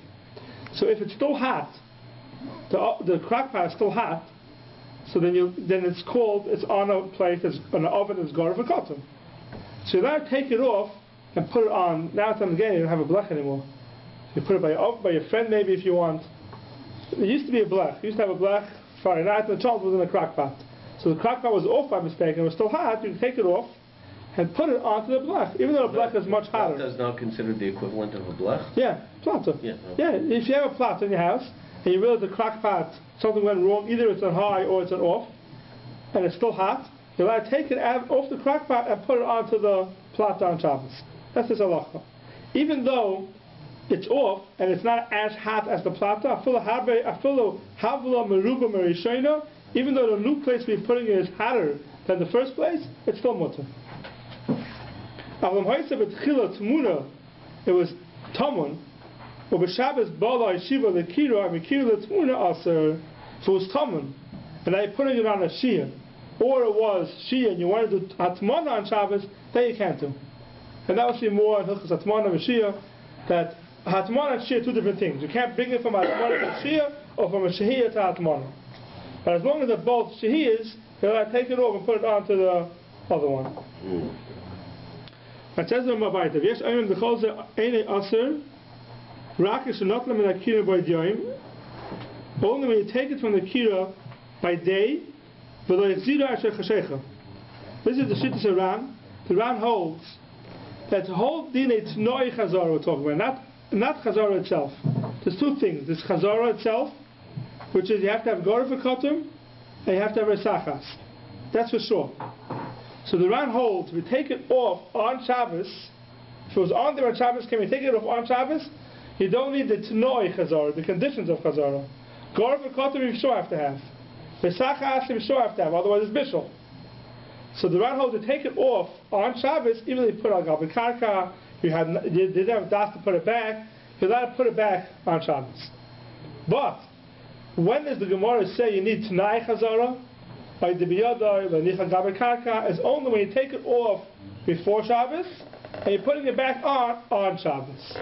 So if it's still hot, the crock pot is still hot, so then it's cold, it's on a plate, it's on an oven, it's gar for cotton. So you now take it off and put it on. Now it's on again, you don't have a blech anymore. You put it by your friend maybe if you want. It used to be a blech. You used to have a blech Friday night and the child was in a crock pot. So the crock pot was off by mistake and it was still hot. You can take it off and put it onto the blech, even though the blech is much hotter. That is now considered the equivalent of a blech? Yeah, platter. Yeah, okay. Yeah, if you have a platter in your house and you realize the crock pot, something went wrong, either it's on high or it's on off, and it's still hot, you're allowed to take it off the crock pot and put it onto the platter on Shabbos. That's his halacha. Even though it's off and it's not as hot as the platter, even though the new place we're putting it is hotter than the first place, it's still mutter. It was tamun. But Shabbos bala shiva the kira and kira the tmuna also, so it was tamun, and I put it on a shia, or it was shia and you wanted to do atmana on Shabbos, then you can't do. And that will see more in hilchos atmana and shia that. Hatmana and Shia are two different things. You can't bring it from Hatmana to Shia or from a Shia to Hatmana. But as long as they're both Shias, you'll have to take it off and put it onto the other one. It says in Mabaitav, yes, I am the Cholzer, Ene Asr, Rakish not in a Kira by Diyim, only when you take it from the Kira by day, but it's Zira Asher Chashecha. This is the Shittas Ran. The Ran holds that the whole Din it's Noi Chazar we're talking about, not Chazara itself. There's two things. There's Chazara itself, which is you have to have Gorah for Kotum, and you have to have Resachas. That's for sure. So the Ran holds, we take it off on Shabbos. If it was on there on Shabbos, can we take it off on Shabbos? You don't need the T'noi Chazara, the conditions of Chazara. Gorah for Kotum, you sure have to have. Resachas, you sure have to have, otherwise it's Bishul. So the Ran holds, to take it off on Shabbos, even though you put on Galvin Karka, you didn't have das to put it back. You're allowed to put it back on Shabbos. But when does the Gemara say you need Tanai Chazara? By the Biyadai, by Nichad Gaber Karka, is only when you take it off before Shabbos and you're putting it back on Shabbos.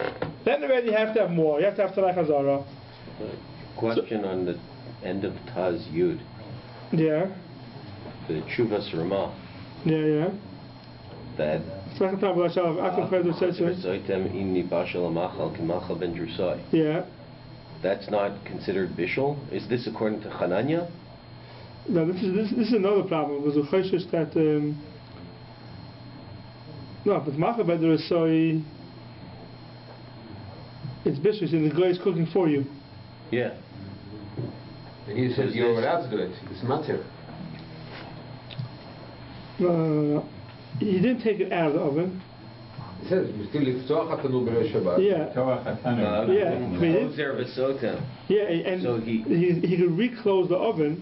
Then already you have to have more. You have to have Tanai Chazara. Question on the end of Taz Yud. Yeah. The Chuvas Ramah. Yeah. That. Yeah. That's not considered bishul. Is this according to Chananya? No, this is another problem. It was a choshesh that no, but Machaber Derisoi, it's bishul, and the guy is cooking for you. Yeah. And he says you're allowed to do it. It's matir. No. You didn't take it out of the oven. It says, you still liftoach atanu b'Rosh Hashanah. Yeah, and so he could reclose the oven,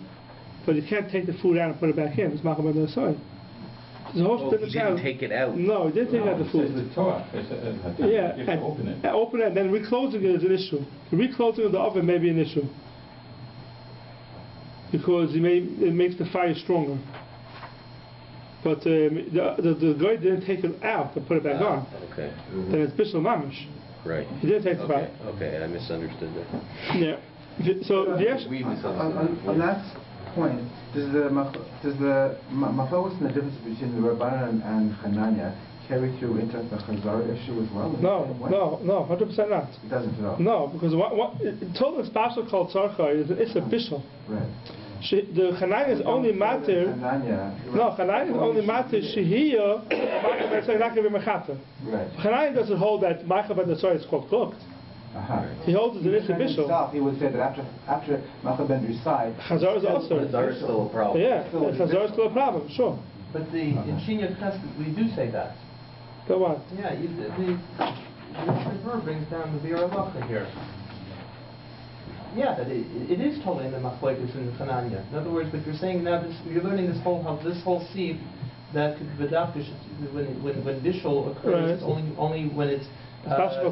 but you can't take the food out and put it back in. It's Machaber Derisoi. He didn't take it out. No, he didn't take out the food. It's open it, and then reclosing it is an issue. The reclosing of the oven may be an issue because it makes the fire stronger. But the guy didn't take it out and put it back on. Okay. Mm-hmm. Then it's bishul mamish. Right. He didn't take it out. Okay, I misunderstood that. Yeah. So yes. On that point, does the machlokus and the difference between the Rabbanan and Chananya carry through into the Chazara issue as well? No, 100% not. It doesn't at all. No, because total spatial called tzarcha is a bishul. Right. The Chananya is only matter. No, Chananya is only matter. Shehiya, Mechaber not going to be mechaber. Chananya doesn't hold that Mechaber the Torah is called cooked. He holds the Mishnah Berurah. He would say that after Mechaber recited, Chazor is also. Chazor is still a problem. Yeah, Chazor is still a problem. Sure. But in Shinya Chesed we do say that. Go on. Yeah, the Mishnah Berurah brings down the Bira Lacha here. Yeah, that it is totally in the Machlokes in the Chananya. In other words, but you're saying now you're learning this whole seed that when Bishul occurs, right. only when it's even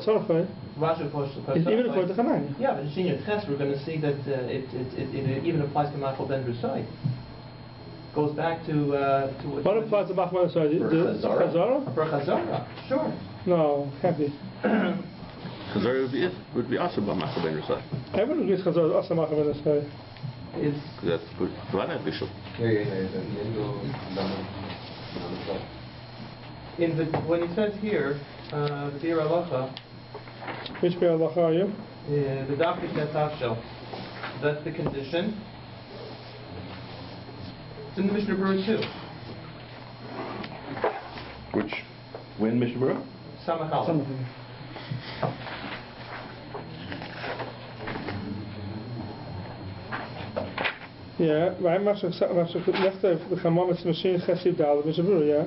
according to Chananya. Yeah, but in Senior Test we're going to see that it even applies to Machal Ben Drusai. Goes back to what applies to Machal Ben Drusai? Chazara? Sure. No, can't be. Chazor would be also by Machal Ben Rasai. Everyone agrees Chazor is also Machal Ben Rasai. That's good. Rana Bishop. When he says here, the Bir Alacha. Which Bir Alacha are you? The Dafka Shatafshel. That's the condition. It's in the Mishnah Berurah too. Which? When Mishnah Berurah? Samachal. Yeah, why must left of the Hamas machine Chesib Dal Mishabur, yeah?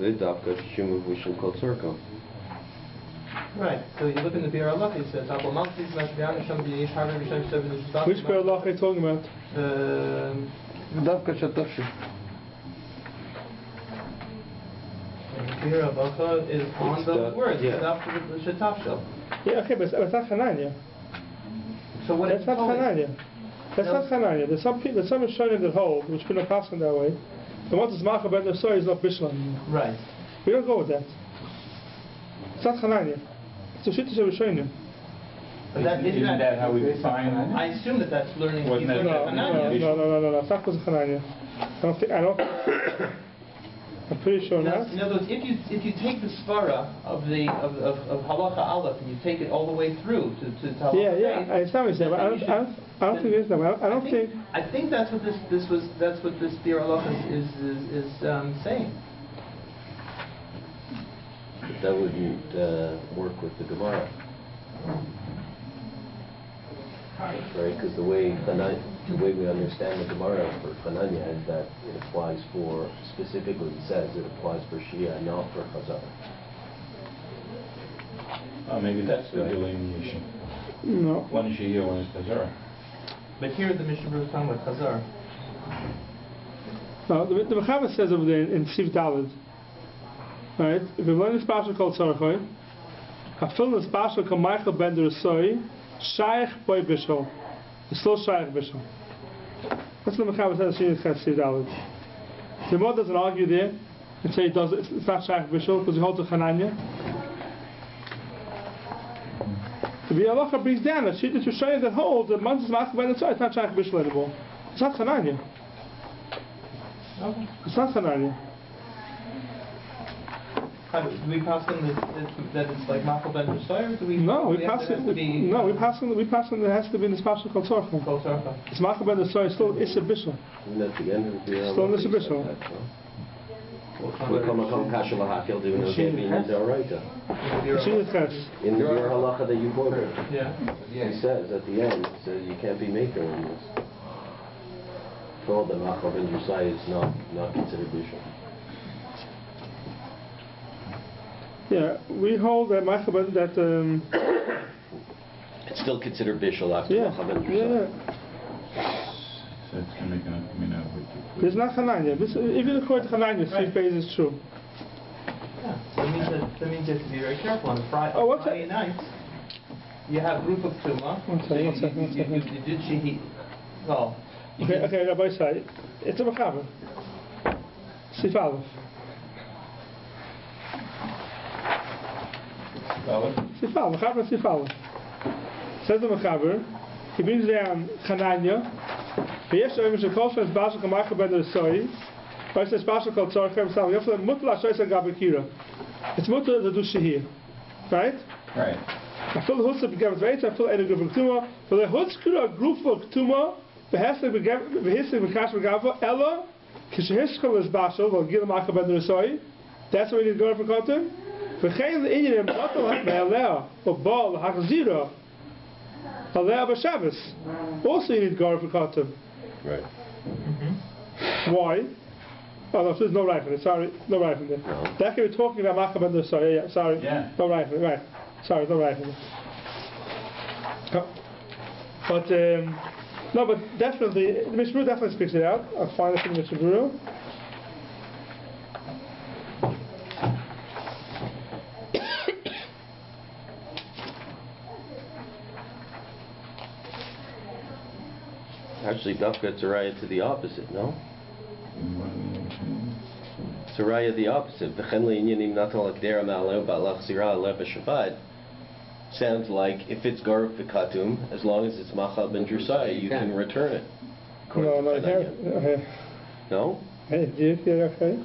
They adopted human vision called circle. Right, so you look in the Bir Allah, it says, which Bir Allah are you talking about? Dafka Shatashi. Bir Allah is on the word, yeah. It's after the Shatashel. Yeah, okay, but it's not Chananya. So what is Chananya? That's not Chananya. There's some Rishonim that hold, which people pass on that way. The one that's Machal Ben Rasai is not Bishlam. Right. We don't go with that. It's not Chananya. It's a Shittas of Rishonim. But isn't that how we define Chananya? I assume that that's learning. No. It's not because of Chananya. I don't think I'm pretty sure not. In other words, if you take the svara of halacha aleph and you take it all the way through to halacha, I understand what you're saying, but I don't think it is that way. I think that's what this Bir Halacha is saying. But that wouldn't work with the Gemara, right? Because the way we understand the Gemara for Chananya is that it applies for, specifically it says it applies for Shia and not for Chazar. Maybe that's the delineation. No. One is Shia, one is Chazar. But here the Mishnah Berurah is talking about Chazar. No, the Mechaber says over there in Siv David, right? If you learn this parasha called Tzarchoi, Hafil this parasha called Machal Ben Drusai, Shaykh Boi Bishol. It's still Shaykh Bishul. That's what Mechaber says in Shinyat Dalit. The Gemara doesn't argue there and say it's not Shaykh Bishul because he holds a Chananya. The Bir Halacha brings down that Shittas Rishonim that hold that Manzis Machal Ben Rasai, it's not Shaykh Bishul anymore. It's not Chananya. Okay. It's not Chananya. Do we pass on that it's like Machal Ben Rasai, or do we? No, we pass on that it has to be in the special called Tzorcha. It's Machal Ben Rasai, still Issa Bishul. And at the end of the year, still Issa Bishul. We'll come Kashal Ha'akil, do we in the Doraita? In the Bir Halacha that you quoted. Yeah. He says at the end, so you can't be maker on this. Told that Machal Ben Rasai is not considered Bishul. Yeah, we hold that Mechaber that it's still considered Bishul after Mechaber. Yeah. So it's coming up, it's not Chananya. Even according to Chananya, right. 3 days is true. Yeah, so that means you have to be very careful on Friday. Oh, what's Friday night, you have group of Tuma. You did Shehi. Well. Okay, Rabbi Sai. It's a Mechaber. Sif Aleph. Sifal. Says the Mechaber, he brings down Chananya. We have it's mutter the dusha here, right? Right. I feel the hutzah began with right. I feel any group of tumah. For the hutzah, a group of tumah That's where we need to go for Kotter. Also you need to go for Kotter. Right. Why? Oh no, so there's no right from it, sorry, no right from there. No. That can be talking about Machaber, sorry, yeah, sorry, yeah. No right from it, right. Sorry, no right from it. Oh. But, no, but definitely, the Mishnah Berurah definitely speaks it out. I'll find it in the Mishnah Berurah. Actually, Dafka Tzaraya to the opposite, no? Tzaraya the opposite. Sounds like if it's Garv V'Katum, as long as it's Machab and Drusaya, you can return it. No, not here. Okay. No? Hey, do you feel okay?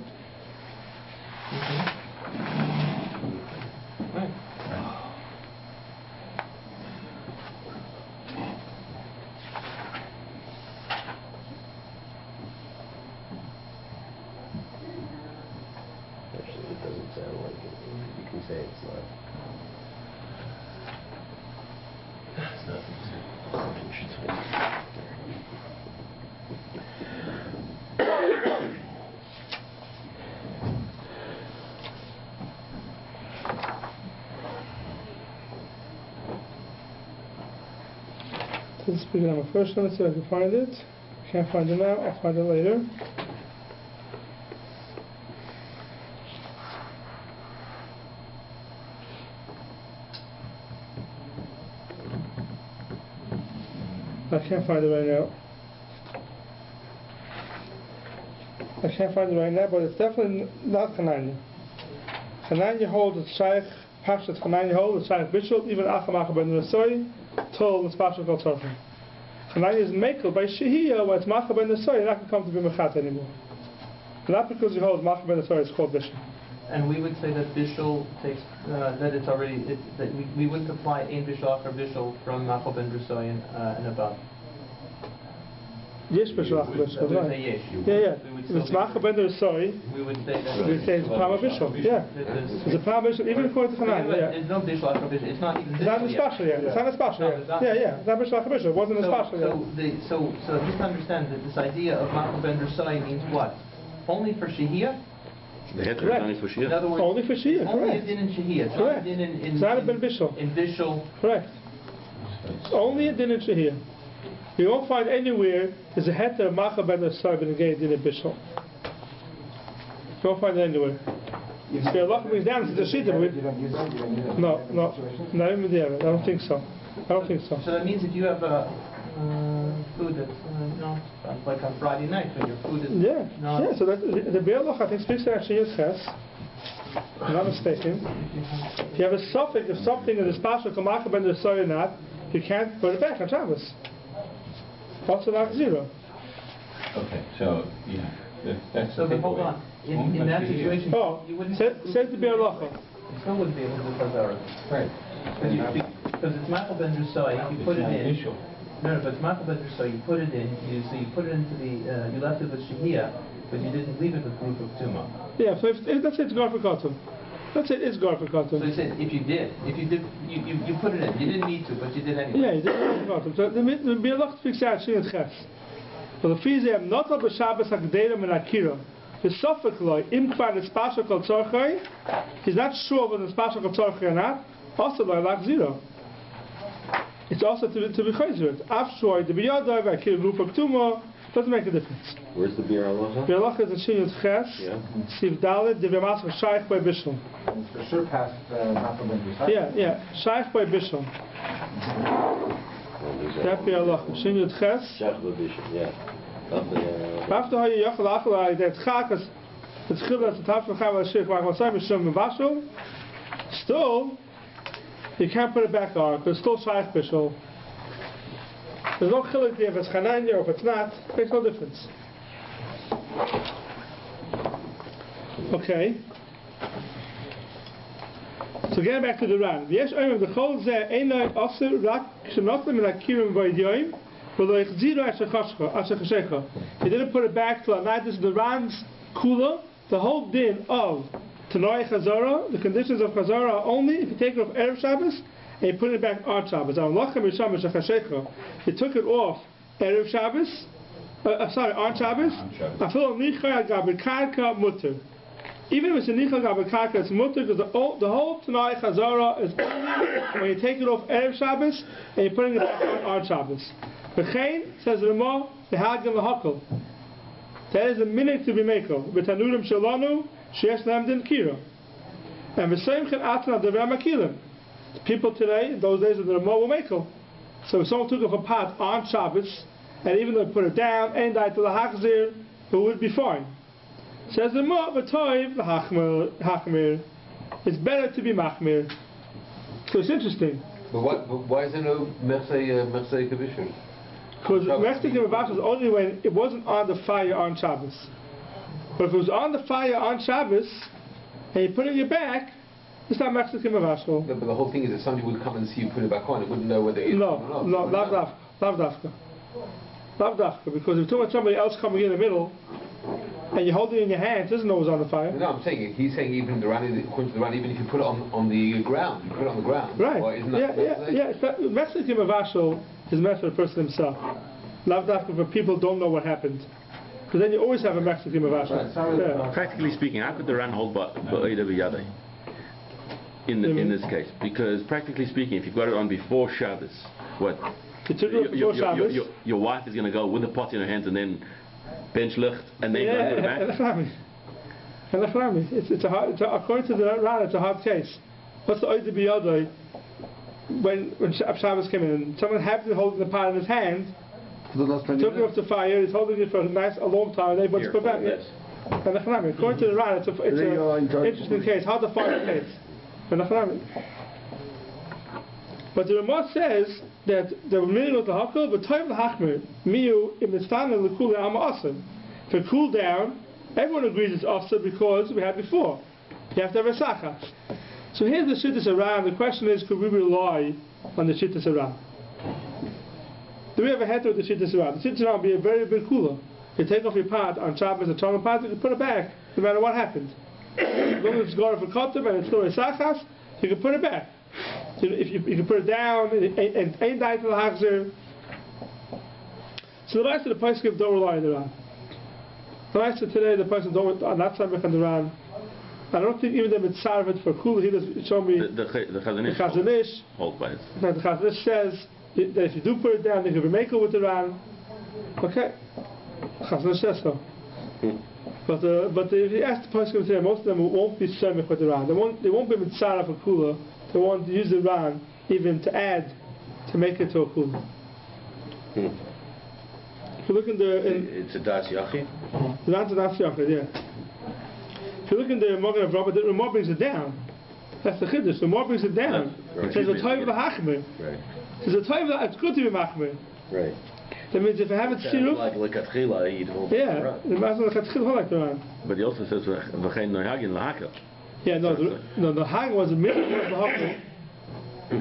Speaking on the first one, let's see if I can find it. Can't find it now, I'll find it later. I can't find it right now, but it's definitely not Chananya. Chananya holds the Shaykh, Pashat Chananya holds the Shaykh Bishul, even Achamacha ben Rasoi, told the Pashat Kol Torfim. Chananya is makel by Shehiyah, when it's Macha ben Rasoi, you're not going to come to be Mechat anymore. Not because you hold Macha ben Rasoi, it's called Bishul. And we would say that Bishul takes, that it's already, that we wouldn't apply Ein Bishul or Bishul from Macha ben Rasoi and above. Yes, Bishul Achar Bishul. Yeah. It's Macha ben Rasoi. We would say that. We say it's Pama Bishul. Yeah. It's a Pama Bishul, even according to Chananya. Yeah. It's not Bishul Achar Bishul. It's not even. It's not a special. Yeah. It's not a special. Yeah. It's not Bishul Achar Bishul. It wasn't a special. So just understand that this idea of Macha ben Rasoi means what? Only for Shehiyah. The heter is only for Shehiyah. Only for Shehiyah. Only a din in Shehiyah. Correct. It's not a din Bishul. In Bishul. Correct. Only a din in Shehiyah. You won't find anywhere there's a heter of Macha ben Rasoi in the gate in a Bishul. You won't find it anywhere. If the halacha brings down to the shita, no, I don't think so. So that means if you have a food that's not like on Friday night when your food is not. So that the halacha I think speaks to actually Ches. I'm not mistaken. If you have a suffix of something in the special of Macha ben Rasoi or not, you can't put it back on Shabbos. What's about zero? Okay, so yeah, that's so. But hold on. In that situation, you wouldn't. Said to be a local. Still wouldn't be able to do it. Right. Because it's Macha ben Rasoi, you put it in. No, but it's Macha ben Rasoi, you put it in. You put it into the. You left it with Shehiyah, but you didn't leave it with proof of Tuma. Yeah. So let's say it's Garv V'Katum. That's it, it's Garv V'Katum. So you said if you did, you put it in. You didn't need to, but you did anyway. Yeah, you did Garv V'Katum. So the Bielach speaks out, Shin and Ches. But the Fizem, not of the Shabbos HaKderim and Akira. The Sophic Loi, Imkvar Nespashok Al Tzorchai, he's not sure whether Nespashok Al Tzorchai or not, also by Lach Zero. It's also to be Chayzeret. Afshoi, the Biyadai, Akira Group Tumor, doesn't make a difference. Where's the Bi'alacha? Bi'alacha is in Shin Yud Ches, Siv Dalet, Divemas Shaykh by Bishul. It's surpassed Macha ben Rasoi. Yeah, Shaykh by Bishul. That Bi'alacha, Shin Yud Ches. Shaykh by Bishul, yeah. After how you yachal achal, that chakas, that chillas, that half of the chavel shirk, like Masai Mishum Bashul, still, you can't put it back on, because it's still Shaykh Bishul. There's no chiluk there if it's Chananya or if it's not. It makes no difference. Okay. So getting back to the Ran. V'yesh oimim d'chol zeh einoi osir rak shenotlim in akirim v'yidyoim He didn't put it back to Allah. This is the Ran's Kula, the whole din of Tanoi Chazara, the conditions of Chazara are only if you take it off Erev Shabbos and you put it back on Shabbos. He took it off Erev Shabbos, on Shabbos. Even if it's a Nicha Gaber Karka, it's Mutter, because the whole Tanoi Chazara is only when you take it off Erev Shabbos and you're putting it back on Shabbos. B'chein, says Ramah, B'hagim l'hakol. That is a minute to be meko. B'tanurim shalonu, sheyesh lehem din kira. And v'seim chen atan adavram akilim. People today, in those days of the Ramah, were meko. So if someone took off a pot on Shabbos, and even though they put it down, and died to the hachzir, it would be fine. Says Ramah, B'toiv l'hachmir. It's better to be machmir. So it's interesting. But why is there no mersei kavishim? Because Mechtik Rebbash was only when it wasn't on the fire on Shabbos. But if it was on the fire on Shabbos, and you're putting it back, it's not Mechtik Rebbash. No, but the whole thing is that somebody would come and see you put it back on, it wouldn't know whether it's on or not. No, Lav Dafka. Because if you're talking about somebody else coming in the middle, and you're holding it in your hands, doesn't know it was on the fire. No, I'm saying it. He's saying even according to the Ran, even if you put it on the ground, you put it on the ground. Right. Or isn't that Mechtik Rebbash is master of the person himself. Love that for people don't know what happened. Because then you always have a maximum of Asha. Practically speaking, how could the Ran hold Ba'ida in this case? Because practically speaking, if you've got it on before Shabbos, what? Your wife is going to go with the pot in her hands and then bench licht and then go to the back? According to the Ran, it's a hard case. What's the Oida B'yadai? When Shabbos came in, someone had to hold the pot in his hand, took it off the fire, he's holding it for a long time, and everybody's put back. Yes. And according to the Ran, it's an interesting case, hard to find a case. But the Ramah says that the middle of the Hakul, but time the Hachmir, Miyu, Ibnistan, and the Kula Alma Asr. If it cooled down, everyone agrees it's Asr because we had before. You have to have a Sacha. So here's the Shittas Aram. The question is, could we rely on the Shittas Aram? Do we have a heter with the Shittas Aram? The Shittas Aram would be a very big kula. You take off your pot on Shabbos, a Chongan pot, you can put it back, no matter what happened. As long as it's gone for Kotum and it's still a Sachas, you can put it back. So if you can put it down, and ain't died to the Hachzer. So the rest of the Pesachim don't rely on the Ram. The rest of today, the Pesachim don't rely on the Ram. I don't think even the mitzvah for kula, he does show me the Chazanish hold by it. The Chazanish says that if you do put it down, you can remake it with the Ran. Okay, Chazanish says so. But if you ask the poskim today, most of them won't be semic with the Ran. They won't be mitzvah for kula. They won't use the Ran even to add to make it to a kula. If you look in the it's a das yachi. The Ran's a das yachi, yeah. If you look in the Magen Avraham, the Ramah brings it down. That's the Chiddush. The Ramah brings it down. Right. It says the Toiv l'Hachmir. Right. It says the Toiv l'Hachmir. It's good to be Machmir. Right. That means if I have it shiruf, like Katchila, he'd hold the master of Katchila hold like the Ran. But he also says v'chein nohagin l'Hakel. Yeah, no, the Hakel was a minhag of the Hakel,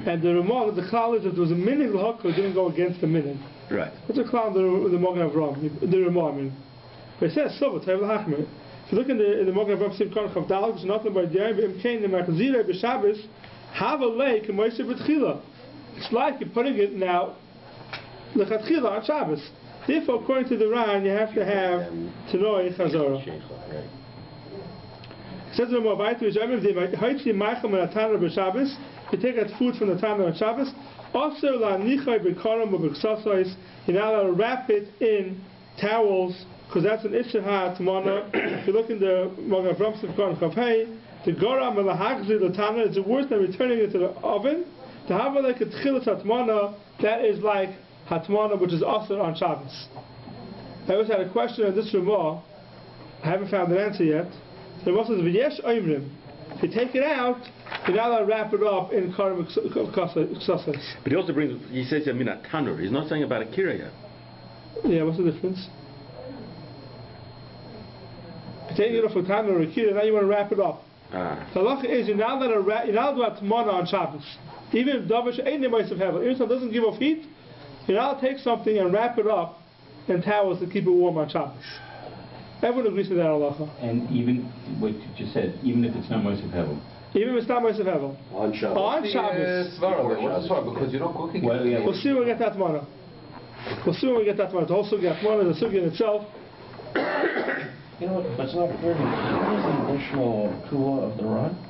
and the Ramah, the klal is that there was a minhag of the Hakel, didn't go against the minhag. Right. That's a klal the Magen Avraham, the Ramah. I mean, but it says so. Toiv l'Hachmir. Look in the Magen Avraham Simkar Chavdal. It's nothing but Yerim V'Imkein the Machzirah B'Shabbos have a lake and Moshe B'Tchila. It's like you're putting it now L'Chatchila on Shabbos. Therefore, according to the Ran, you have to have Tanoi Chazorah. It says in the Moabite, you take out food from the Tana on Shabbos. Also, you're not allowed to wrap it in towels, because that's an Isserha Tmana. If you look in the Magen Avraham Simkar Chavhei, the Goram and the Hagzir the Tana, it's worse than returning it to the oven. To have like a Tchilas Hatmana, that is like Hatmana, which is also on Shabbos. I always had a question on this Ramah. I haven't found an answer yet. The Ramah says, V'yesh Oimrim. If you take it out, you're not allowed to wrap it up in Karim Ksasas. But he also brings, he says, Yamina Tanur. He's not saying about a Kiraya. Yeah, what's the difference? Take it off a tanner or a kid, and now you want to wrap it up. The halacha is you're not allowed to wrap. You're not allowed to have tmana on Shabbos, even if davish ain't the most of heaven. Even if it doesn't give off heat, You now take something and wrap it up in towels to keep it warm on Shabbos. Everyone agrees to that halacha. And even what you just said, even if it's not Moshe Feinstein. Even if it's not Moshe Feinstein. On Shabbos. On Shabbos. Because you don't cook it. We'll see when we get that tomorrow. We'll see when we get that tomorrow. The whole sugya tomorrow is a sugya in itself. You know what? What's not clear to me? What is the additional kula of the Ran?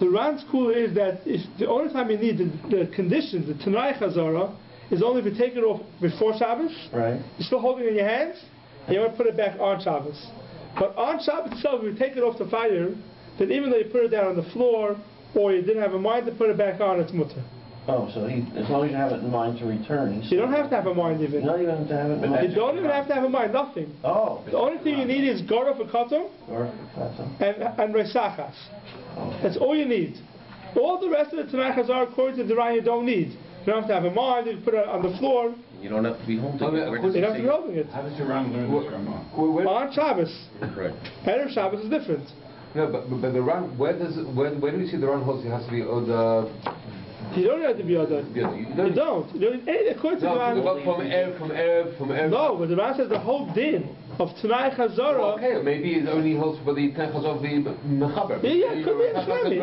The Ran's kula is that it's the only time you need the conditions, the Tanai Chazara, is only if you take it off before Shabbos. Right. You're still holding it in your hands. And you want to put it back on Shabbos. But on Shabbos itself, if you take it off the fire, then even though you put it down on the floor, or you didn't have a mind to put it back on, it's mutter. Oh, so as long as you have it in mind to return. You don't have to have a mind even. You don't even have to have it in mind. You don't even have to have a mind, nothing. Oh. The only thing you need is Gorof Akato and Resachas. Okay. That's all you need. All the rest of the Tanai Chazar, according to the Ran, you don't need. You don't have to have a mind, you can put it on the floor. You don't have to be holding it. You don't have to be holding it. How does your Ran learn this Ramah? On Shabbos. Right. Erev Shabbos is different. No, but the Ran, where do we see the Ran holds it has to be You don't have to be other. You don't. According to the Ran, from Erev. No, but the Ran says the whole din of Tanai Chazara. Well, okay, maybe it only holds for the Tanai Chazara of the Mechaber. Yeah, could be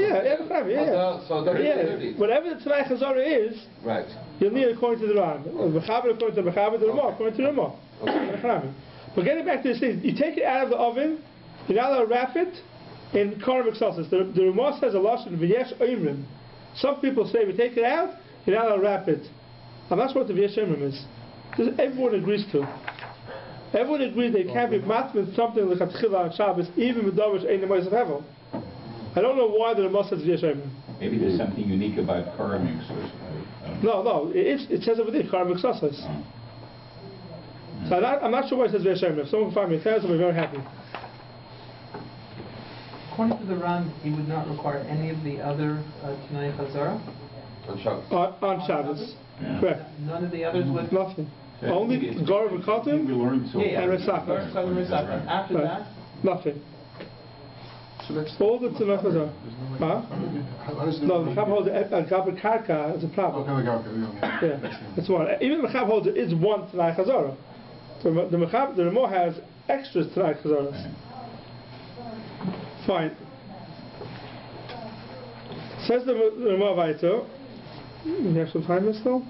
Erev Chavi. Whatever the Tanai Chazara is, right. You'll need it according to the Ran. Mechaber according to the Mechaber, the Ramah according to the Ramah. Okay. But getting back to this thing, you take it out of the oven, you're not allowed to wrap it in karmic sauces. The Ramah says a lot in V'yesh Oimrim. Some people say we take it out, you're not allowed to wrap it. I'm not sure what the V'yesh Oimrim is. This everyone agrees to. Everyone agrees they can't be matman something like Hatchila on Shabbos, even with Davish ain't the Moshe Feinstein. I don't know why the Ramah says V'yesh Oimrim. Maybe there's something unique about karmic sauces. No. It says over there karmic sauces. Mm-hmm. So I'm not sure why it says V'yesh Oimrim. If someone can find me a Taz, I'll be very happy. According to the Ran, he would not require any of the other Tanai Chazara? On Shabbos. On Shabbos. Yeah. Correct. None of the others would? Nothing. So only Gor V'Katim and Resachas. After that? Nothing. So that's all the Tanai Chazara. No, the Mechaber holds Gaber Karka is a problem. Yeah, that's one. Even the Mechaber holds is one Tanai Chazara. The Ramah has extra Tanai Chazaras. Fine. Says the Ramah Vaito. Do we have some time left still?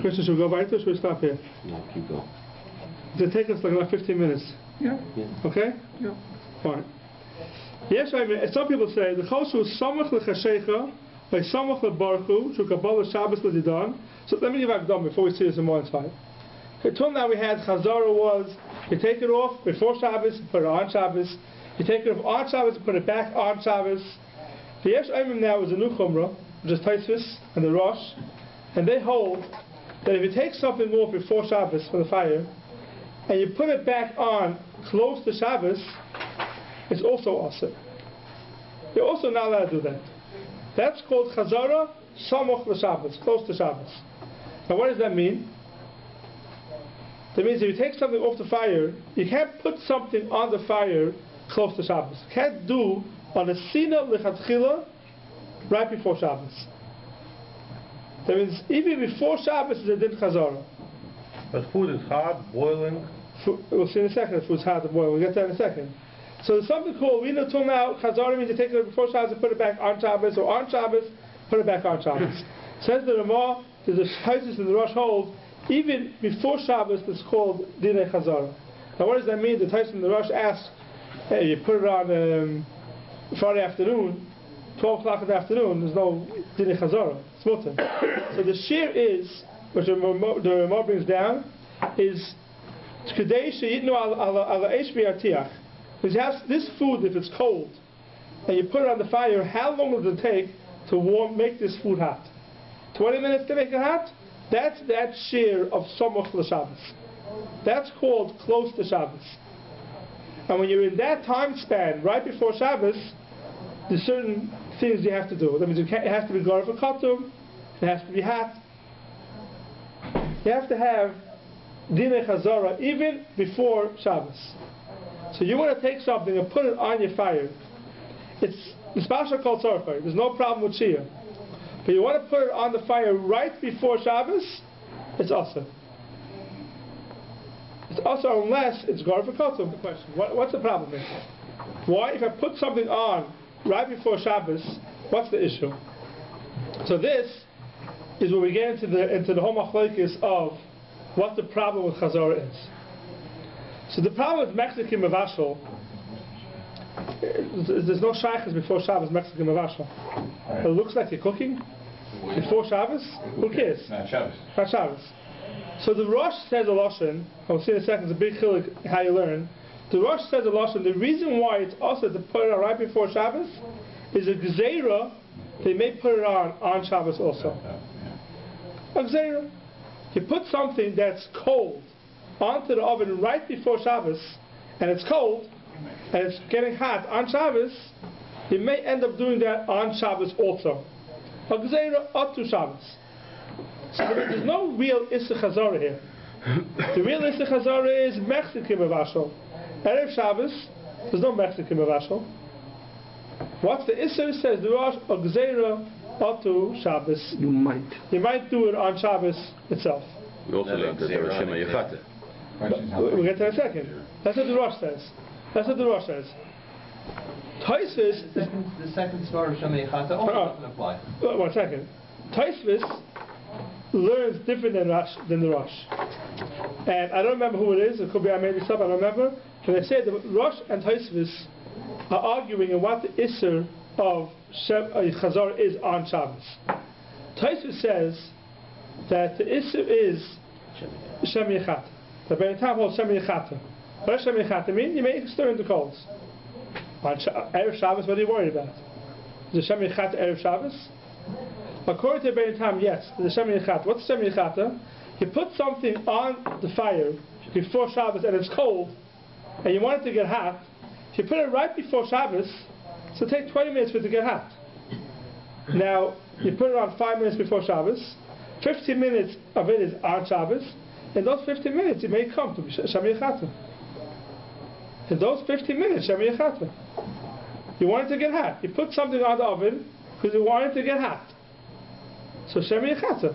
Christian, should we go Vaito or should we stop here? No, keep going. It'll take us like about 15 minutes. Yeah. Okay? Yeah. Fine. Yes, I mean, some people say, the Chosu Samach L'Chashecha by Samach L'Barchu, Shukabal Shabbos L'Didan. So let me give back done before we see this in more inside. Until now we had Chazara was you take it off before Shabbos, put it on Shabbos. You take it off on Shabbos, put it back on Shabbos. The Yesh Oimrim now is a new Chumrah, which is Tosafos and the Rosh, and they hold that if you take something off before Shabbos from the fire and you put it back on close to Shabbos, it's also awesome. You're also not allowed to do that. That's called Chazara Samoch L'Shabbos, close to Shabbos. Now what does that mean? That means if you take something off the fire, you can't put something on the fire close to Shabbos. You can't do on a Sina L'Chatchila right before Shabbos. That means even before Shabbos is a din Chazara. But food is hard, boiling. We'll see in a second if food's hard and boiling. We'll get there in a second. So there's something cool. We know till now Chazara means you take it before Shabbos and put it back on Shabbos, or on Shabbos, put it back on Shabbos. Says the Ramah, there's a Shaitis in the Rosh hold, even before Shabbos it's called Dinei Chazara. Now what does that mean? The Shaitis in the Rosh asks, hey, you put it on Friday afternoon, 12 o'clock in the afternoon, there's no Dinei Chazara, it's mutter. So the shear is, which the Ramah brings down, is Kedei She'yitnu ala Eish B'Yartiach. Because you have this food, if it's cold, and you put it on the fire, how long does it take to make this food hot? 20 minutes to make it hot? That's that shear of Samoch L'Shabbos. That's called close to Shabbos. And when you're in that time span, right before Shabbos, there's certain things you have to do. That means it has to be Gor V'Katum, it has to be hot. You have to have Dinei Chazara even before Shabbos. So you want to take something and put it on your fire. It's mashal called tzarech fire. There's no problem with shia. But you want to put it on the fire right before Shabbos, it's also. It's also unless it's gar v'kotum. The question. What's the problem here? Why, if I put something on right before Shabbos, what's the issue? So this is where we get into the whole machlokes of what the problem with Chazorah is. So the problem with Mexican Mavashal, there's no shaychus before Shabbos, Mexican Mavashal. It looks like you're cooking before Shabbos? Who cares? Not Shabbos. Not Shabbos. So the Rosh says a lashon, I'll see in a second, it's a big chiluk how you learn. The Rosh says a lashon, the reason why it's also to put it on right before Shabbos is a gzeira, they may put it on Shabbos also. A gzeira. You put something that's cold onto the oven right before Shabbos, and it's cold, and it's getting hot on Shabbos, you may end up doing that on Shabbos also. A gzeira up to Shabbos. So there's no real Issur Chazorah here. The real Issur Chazorah is Mechaber Mevashal. Erev Shabbos, there's no Mechaber Mevashal. What's the Issur? Says the Rosh, a gzeira up to Shabbos. You might do it on Shabbos itself. We also learned that there was Shema Yefate. We'll get to that in a second. That's what the Rosh says. Tosfos, the second svar of Shema Yefate also doesn't apply. One second. Tosfos learns different than the Rosh. And I don't remember who it is. It could be I made this up. I don't remember. But they say the Rosh and Tosfos are arguing on what the Issur of Chazorah is on Shabbos. Tosfos says that the Issur is Shem Yechat. The Bein Tam holds Shem Yechat. What does Shem Yechat mean? You may stir in the coals. On Erev Shabbos, what are you worried about? Is the Shem Yechat Erev Shabbos? According to the Bein Tam, yes, the Shem Yechat. What's Shem Yechat? You put something on the fire before Shabbos and it's cold, and you want it to get hot. If you put it right before Shabbos, so take 20 minutes for it to get hot. Now, you put it on 5 minutes before Shabbos, 15 minutes of it is on Shabbos, and those 15 minutes it may come to be Shem Yechat. In those 15 minutes, Shem Yechat. You want it to get hot. You put something on the oven because you want it to get hot. So Shem Yechatza.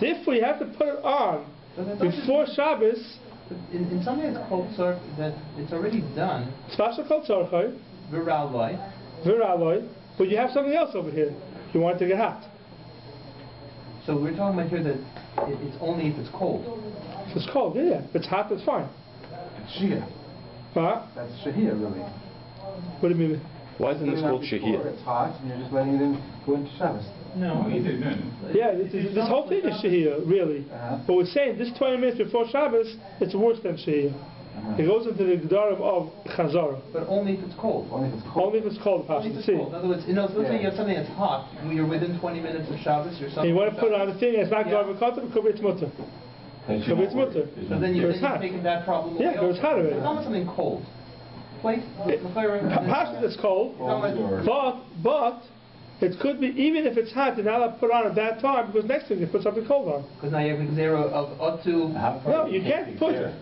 Therefore, you have to put it on before Shabbos. In some ways, that it's already done. It's called tzarchai. Viraloi. But you have something else over here. You want it to get hot. So we're talking about here that it's only if it's cold. If it's cold, yeah. If it's hot, that's fine. It's shahir. Huh? That's shahir, really. What do you mean? Why isn't this called shahir? It's hot, and you're just letting them go into Shabbos. No, yeah, this whole thing is shahir, really. But we're saying this 20 minutes before Shabbos, it's worse than shahir. It goes into the gedarim of Chazorah. But only if it's cold. In other words, you have something that's hot, when you're within 20 minutes of Shabbos, you're something. And you want to put on a thing that's not going to be cotton, it could be its mutter. So then you're taking that problem away. Yeah, it's hot already. It's not something cold. Pashas is cold, but it could be, even if it's hot, you're not allowed to put on at that time because next thing you put something cold on. Because now you have a zero of otu.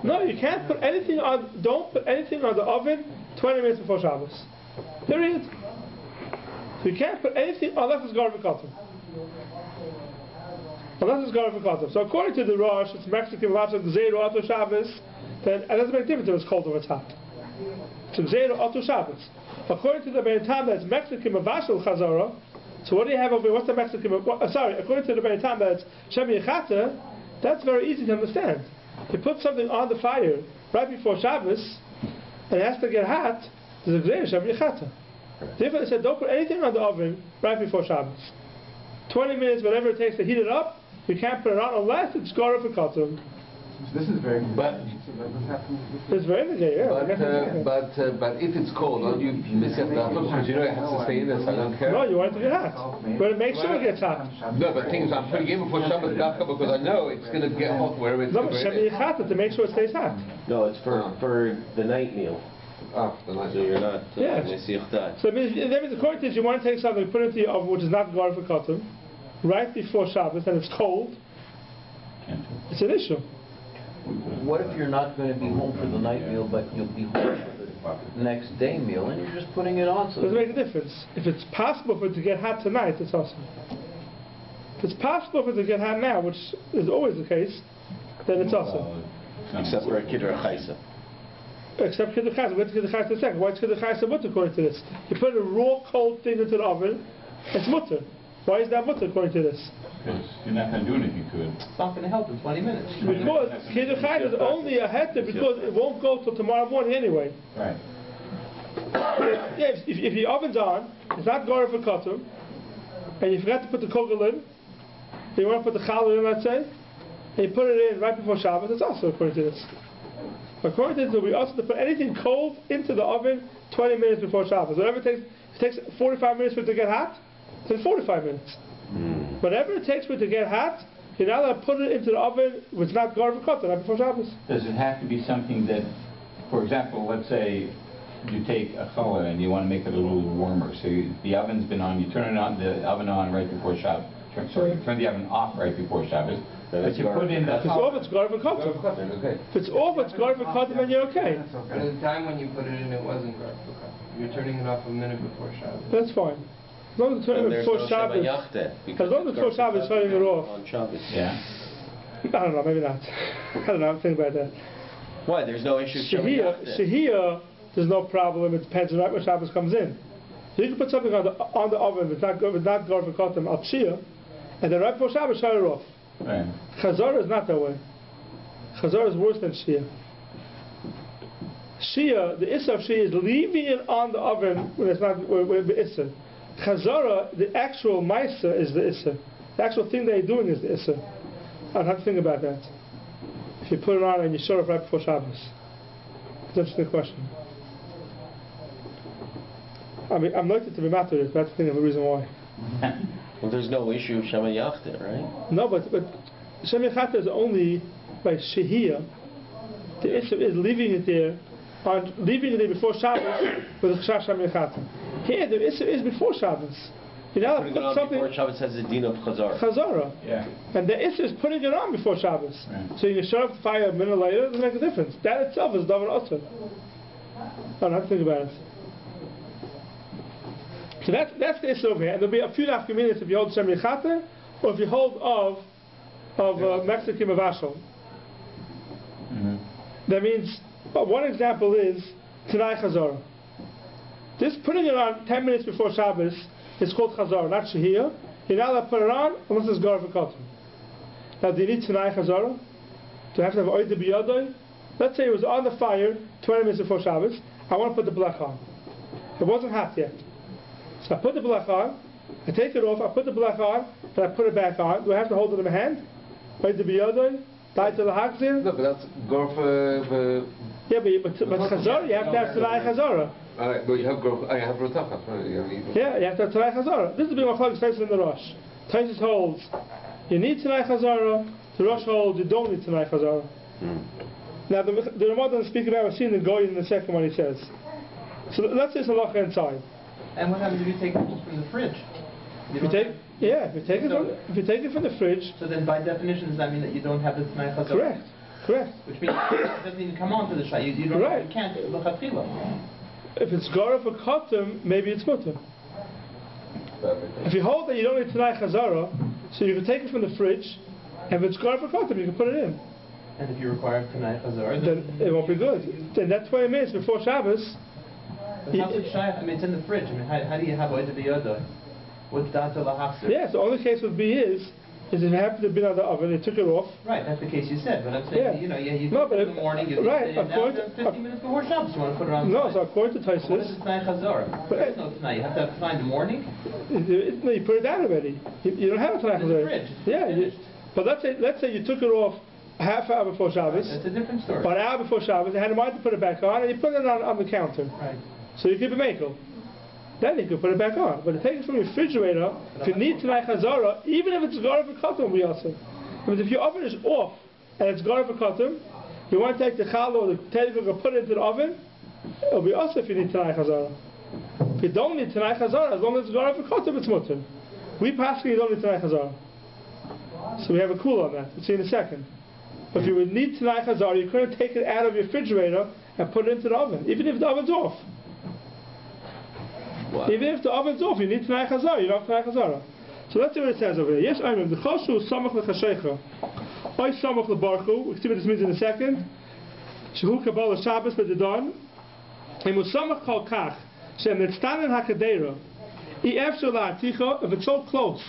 No, you can't put anything on. Don't put anything on the oven 20 minutes before Shabbos. Period. So you can't put anything unless it's gar v'kotum. So according to the Rosh, it's Mexican Mavashal zero otu Shabbos. Then it doesn't make a difference if it's cold or it's hot. So zero otu Shabbos. According to the Bein Tam, that's Mechaber Mevashal Chazorah. So what do you have over here? What's the Mechaber? According to the Bein Tam, that's Shem Yechatah. That's very easy to understand. You put something on the fire right before Shabbos, and it has to get hot. There's a Shem Yechatah. Therefore, they said don't put anything on the oven right before Shabbos. 20 minutes, whatever it takes to heat it up, you can't put it on unless it's Gorah V'Kotum. So this is very good. It's very good, yeah. But if it's cold, don't you miss it? Because you know it has to stay in this. I don't care. No, you want it to get hot. But make sure it gets hot. No, but things I'm putting in before Shabbos because I know it's going to get hot wherever it's going to be. No, but to make sure it stays hot. No, it's for the night meal. So you're not... So that means according to this, you want to take something, put it into your oven, which is not gar v'kotum, right before Shabbos, and it's cold. It's an issue. What if you're not going to be home for the night meal, but you'll be home for the next day meal, and you're just putting it on? So doesn't make a difference. If it's possible for it to get hot tonight, it's awesome. If it's possible for it to get hot now, which is always the case, then it's awesome. Except for a kiddush chaisa. Except kiddush chaisa. What's kiddush chaisa in a second? Why is kiddush chaisa mutter according to this? You put a raw, cold thing into the oven, it's mutter. Why is that mutter according to this? Because you're not going to do anything to it. It's not going to help in 20 minutes. Because kiddush chaisa is only a heter because it won't go till tomorrow morning anyway. Right. Yeah, if the oven's on, it's not going for katum, and you forgot to put the kugel in, you want to put the challah in, let's say, and you put it in right before Shabbos, it's also according to this. According to this, we also put anything cold into the oven 20 minutes before Shabbos. Whatever it takes 45 minutes for it to get hot, then 45 minutes. Mm. Whatever it takes for it to get hot, you're not allowed to put it into the oven which is not going for katan, right before Shabbos. Does it have to be something that, for example, let's say you take a challah and you want to make it a little warmer, so the oven's been on, you turn it on, the oven on right before Shabbos. Sorry, you turn the oven off right before Shabbos. But you put in the... If it's off, it's garv and okay. If it's off, it's garv and then you're okay. That's okay. At the time when you put it in, it wasn't garv and you're turning it off a minute before Shabbos. That's fine. As long as you turn it before Shabbos. As long as before Shabbos, it's turning it off. On Shabbos. Yeah. I don't know, maybe not. I don't know, I'm thinking about that. Why? There's no issue showing Shehiyah, there's no problem. It depends right when Shabbos comes in. So you can put something on the oven, if it's not garv and kotem, al shia. And then right before Shabbos, shut it off. Right. Chazorah is not that way. Chazorah is worse than Shia. Shia, the Issa of Shia is leaving it on the oven when it's not the Issa. Chazorah, the actual Maisa is the Issa. The actual thing they're doing is the Issa. I'd have to think about that. If you put it on and you shut it off right before Shabbos. It's an interesting question. I mean, I'm likely to be mad with it, but I have to think of a reason why. Well, there's no issue of Shemayachta, right? No, but Shemayachta is only by Shehiyah. The issue is leaving it there, before Shabbos with Shemayachta. Here, the issue is before Shabbos. You know, putting it on something before Shabbos has the din of Chazorah. Yeah. And the issue is putting it on before Shabbos. Right. So you can shut off the fire a minute later, it doesn't make a difference. That itself is Davar Osir. I don't have to think about it. So that's the issue over here, and there'll be a few nafka minutes if you hold Shem Yechate or if you hold of Mexican Mavashal. That means one example is Tanai Chazorah. This putting it on 10 minutes before Shabbos is called Chazorah, not Shehiyah. You're not allowed to put it on unless it's Garv HaKotum. Now, do you need Tanai Chazorah? Do you have to have Oid B'Yodoi? Let's say it was on the fire 20 minutes before Shabbos. I want to put the blech on. It wasn't hot yet. So I put the blech on, I take it off, I put the blech on, and I put it back on. Do I have to hold it in my hand? By the biyodoi? Tied to the hakzir? No, but that's gorf... Yeah, but chazorah, you have to have tzalai chazorah. Alright, but you have gorf... I have rotachas, right? Yeah, you have to have tzalai chazorah. This is being machlokes Tosafos in the Rosh. Tosafos holds, you need tzalai chazorah, the Rosh holds, you don't need tzalai chazorah. Now, the Ramah doesn't speak about seeing the goy in the second one he says. So let's say it's a halacha inside. And what happens if you take it just from the fridge? If you take it from the fridge. So then, by definition, does that mean that you don't have the Tanai Chazorah? Correct. Which means it doesn't even come on to the Shai. You don't. Right. You can't look at Chila. If it's Garov or Kotum, maybe it's Mutter. If you hold that you don't need Tanai Chazorah, so you can take it from the fridge, and if it's Garov or Kotum, you can put it in. And if you require Tanai Chazorah, then it won't be good. Then that 20 minutes before Shabbos. I mean, it's in the fridge. I mean, how do you have oida biyodoi? What's data lahachzer? Yes, the only case would be is it happened to be out of the oven, they took it off. Right, that's the case you said. But I'm saying, you do it in the morning, you right, do it now, 15 minutes before Shabbos, you want to put it on. No, so according to Tosafos. What is the Tanai Chazorah? There is no Tanai. You have to have Tanai in the morning? No, you put it down already. You don't have a Tanai Chazorah. It's in the fridge. Yeah, but let's say you took it off half an hour before Shabbos. Right, that's a different story. But an hour before Shabbos, they had a mind to put it back on, and you put it on the counter. Right. So you keep it mekel. Then you can put it back on. But if you take it from the refrigerator, if you need Tanai Chazorah, even if it's Garv HaKotum, we also. But if your oven is off and it's Garv HaKotum, you want to take the challah or the potato cook and put it into the oven, it'll be also if you need Tanai Chazorah. If you don't need Tanai Chazorah, as long as it's Garv HaKotum, it's mutter. We personally don't need Tanai Chazorah. So we have a cool on that. We'll see in a second. But you would need Tanai Chazar. You couldn't take it out of your refrigerator and put it into the oven, even if the oven's off. Wow. Even if the oven's off, you need Tanai Chazar. You don't have Tanai Chazar. So let's see what it says over here. Yes, I remember. The Choshu Samach LeChashecha, Oy Samach LeBarchu. We'll see what this means in a second. Shehu Kabbalah Shabbos LeDidon. And Musamach Kol Kach Shem Netztanen HaKadeira. If it's so close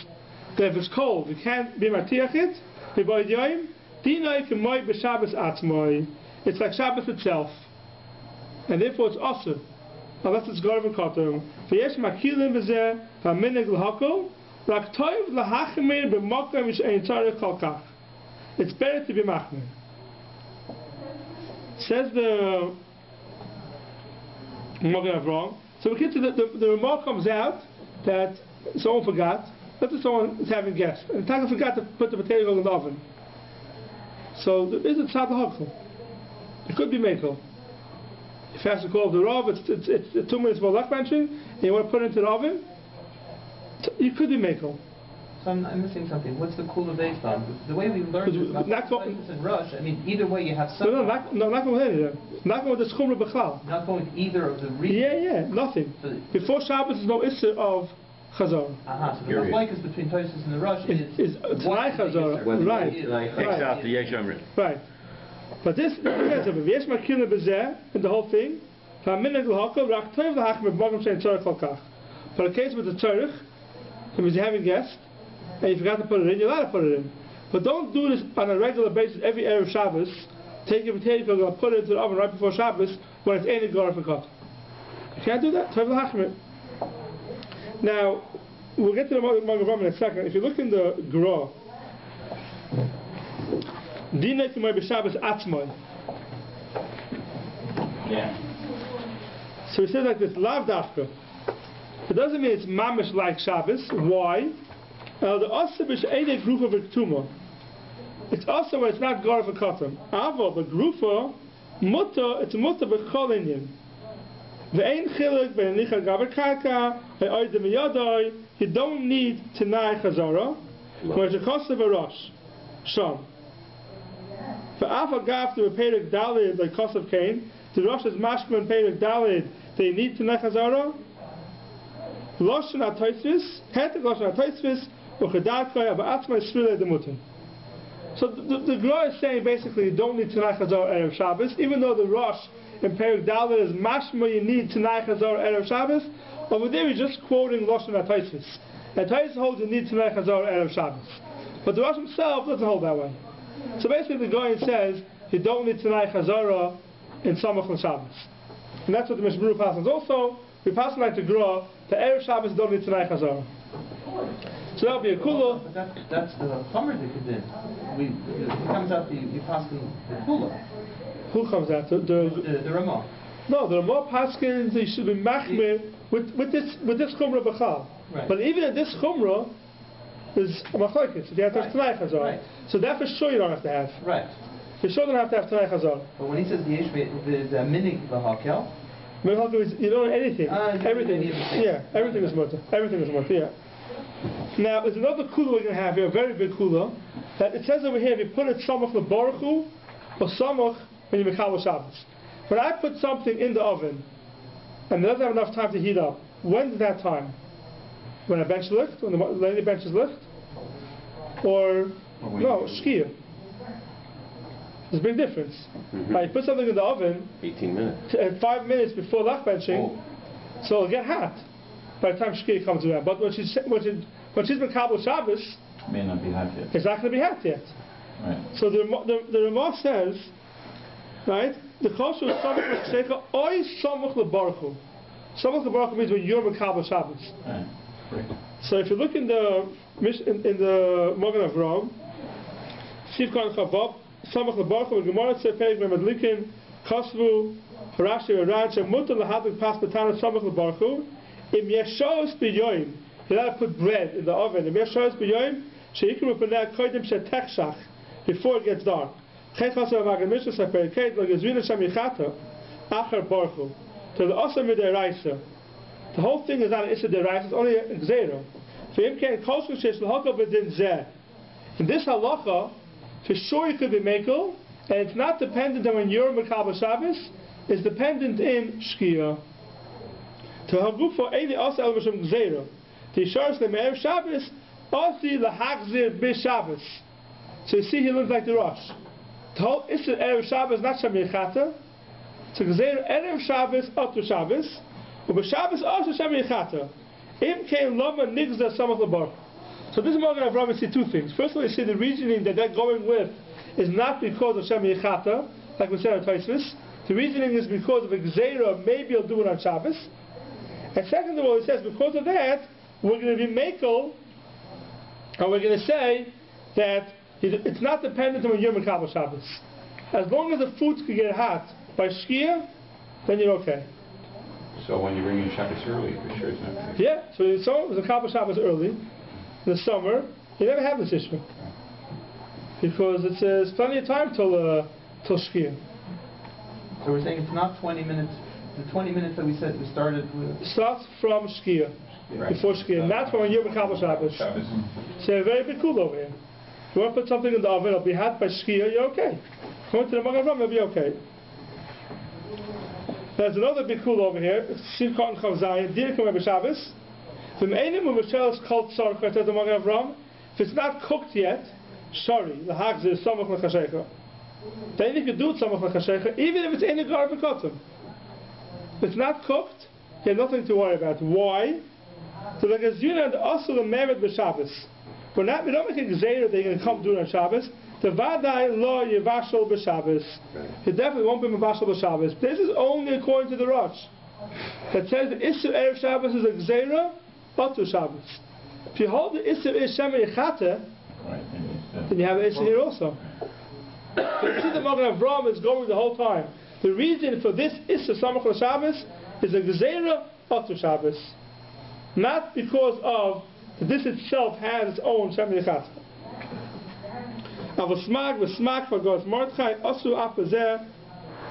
that if it's cold, you can't be matiach it. It's like Shabbos itself, and therefore it's awesome, unless it's Gorav and Kotum. It's better to be machmir. Says the Magen Avraham. So we get to the remark comes out that someone forgot. Let's say someone is having guests, and the Taka forgot to put the potato in the oven. So there is a tzad hachal. It could be mekel. If you have to call the Rav, it's 2 minutes before luck mention, and you want to put it into the oven, you could be mekel. So I'm missing something. What's the cooler days on? The way we learned this in Rosh, I mean, either way you have something. No, not going with either. Not going with the Schumra Bechal. Not going with either of the reasons. Yeah, nothing. So before Shabbos, there's no issue of Chazor. So the difference between Tosafos and the Rosh is Tanai Chazor. Right. But this is the and the whole thing. For the case with the Tzorich, if you're having guests, and you forgot to put it in, you're allowed to put it in. But don't do this on a regular basis every Erev Shabbos. Take your potato and put it into the oven right before Shabbos when it's any Gorav and Kotum. You can't do that. Now, we'll get to the Magen Avraham in a second. If you look in the Gra, Dinei K'may B'Shabbos Atzmai. Yeah. So he says like this, Lav Dafka. It doesn't mean it's mamish like Shabbos. Why? It's also when it's not Gorav and Kotum. Avo, but Grufa, Mutter, it's Mutter B'chol Inyan. You don't need Tanai Chazara. Whereas the cost of a Rosh, Shom. For Ava Gav to a Perek Dalid, the cost of Cain, the Rosh is Mashman Perek Dalid, they need Tanai Chazara. Loshen Atoisvis, Hetek Loshen Atoisvis, Uchedatkoy, Abatzma Srile Demutin. So the Gemara is saying basically you don't need Tanai Chazar Erev Shabbos, even though the Rosh in Perek Dalet is mashma you need Tanai Chazar Erev Shabbos. Over there he's just quoting Loshen Atoisvis. Atoisvis holds you need Tanai Chazar Erev Shabbos, but the Rosh himself doesn't hold that way. So basically the Gemara says you don't need Tanai Chazar in Samach and Shabbos, and that's what the Mishnah Berurah passes. Also, we pass like the Gemara. The Erev Shabbos don't need Tanai Chazar. So that'll be a kula. But that's the summer dikkudin. It comes out the paskin the kula. Who comes out? The Ramah. No, the Ramah paskin they should be machmir with this chumra b'chal. Right. But even at this chumra is a machlokes. You have to have Tanai Chazar. Right. So that for sure you don't have to have. Right. For sure you don't have to have Tanai Chazar. But when he says the Yeshvei, the minig b'hakel. You don't know anything. Everything. Yeah, everything is mutter. Everything is mutter, yeah. Now, there's another kula we're going to have here, a very big kula, that it says over here, if you put it samach lebaruchu, or samach when you mechaber Shabbos. When I put something in the oven, and it doesn't have enough time to heat up, when's that time? When a bench lift? When the lady bench is lift? Or, no, shkia. There's a big difference. You put something in the oven 18 minutes. 5 minutes before lach benching, so it'll get hot by the time Shkia comes around. But when she's been Kabul Shabbos, it may not be hot yet. It's not going to be hot yet. Right. So the Ramah says, right, the Choshu is Samach L'Chashecha Oy Samach L'Baruchu. Samach L'Baruchu means when you're Kabul Shabbos. Right. So if you look in the Magen Avraham, Sivkan Chavab. Samach lebarchum. The Gemara says, "Peg memadlikin kasvu harashi v'rad shemutar lahavik pas b'tana samach lebarchum im yeshos b'yoyim." You gotta put bread in the oven. Im yeshos b'yoyim sheikim upenei koydim shetechshach before it gets dark. Chet chasav v'agam mishus ha'peg ked lagezvina shemichata acher barchum to the osam midiraisa. The whole thing is not an issue of deraisa; it's only a zero. So im kein kosher shesh l'hakol b'din zeh. In this halacha. to shoycha b'mekel, and it's not dependent on when you're Mekabel Shabbos, it's dependent in Shkia. To hagufo eli asa el b'shem gzeira, to yisharis le'me'er Shabbos, asi l'hagzir b'Shabbos. So you see he looks like the Rosh. The whole Isra Erev Shabbos, not Shem Yechata. So Gzeir Erev Shabbos, Otu Shabbos. Uba Shabbos, also Shem Yechata. Im Kein Loma Nigza Samach Lebar. So this Magen Avraham, we see two things. First of all, you see the reasoning that they're going with is not because of Shem Yechata, like we said on Tosafos. The reasoning is because of a Gzeira, maybe he'll do it on Shabbos. And second of all, he says, because of that, we're going to be Mekel, and we're going to say that it's not dependent on when you're Mekabel Shabbos. As long as the food can get hot by Shkia, then you're okay. So when you bring in Shabbos early, for sure it's not okay. Yeah, so it's Mekabel Shabbos early, in the summer, you never have this issue. Because it's plenty of time till Shkia. So we're saying it's not 20 minutes, the 20 minutes that we said we started with? It starts from Shkia, right. Before Shkia, not from when you're Mekabel Shabbos. So you're very big cool over here. If you want to put something in the oven, it'll be hot by Shkia, you're okay. According to the Magen Avraham, it'll be okay. There's another bikul over here, Simchat and Chav Zayin, Dirkum Rebbe Shabbos. If it's not cooked yet, sorry, lahagzir samach l'chashecha. Then you can do samach l'chashecha, even if it's in the garb cotton. If it's not cooked, you have nothing to worry about. Why? So the Gazuna and also the Merit B'Shabbos. We don't make a gzeira they're going to come do it on Shabbos. The vaday lo yevashol b'Shabbos. It definitely won't be mevashol b'Shabbos. This is only according to the Rosh that says the Isser Erev Shabbos is a gzeira otu Shabbos. If you hold the Isser is Shem Yechata, then you have an Isser here also. So you see the Magen Avraham is going the whole time. The reason for this Isser Samach L'Shabbos is a gzeira otu Shabbos, not because of this itself has its own Shem Yechata. Av smag v'smag for God's Mordechai asu apazer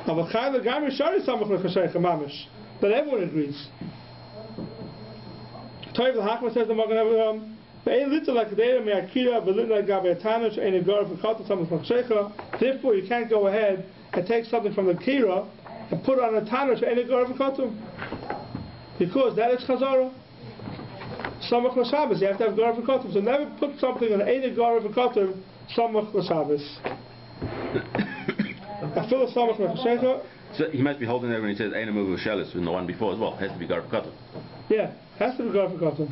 av chayla gami shari samach lechashecha mamish. That everyone agrees. Toiv l'hachma says the Magen Avraham ve'ein litzel l'kadera me'akira v'litna gabe atana she'ein egar v'chata samach lechashecha. Therefore, you can't go ahead and take something from the kira and put it on a tana she'ein egar v'chata, because that is chazara. Samach l'Shabbos, you have to have Garav V'Kotum. So never put something on any Garav V'Kotum, Samach l'Shabbos. Afilu Samach l'Shabbos. So he must be holding there when he says Eina Mugu Shalis, and the one before as well. It has to be Garav V'Kotum. Yeah, has to be Garav V'Kotum.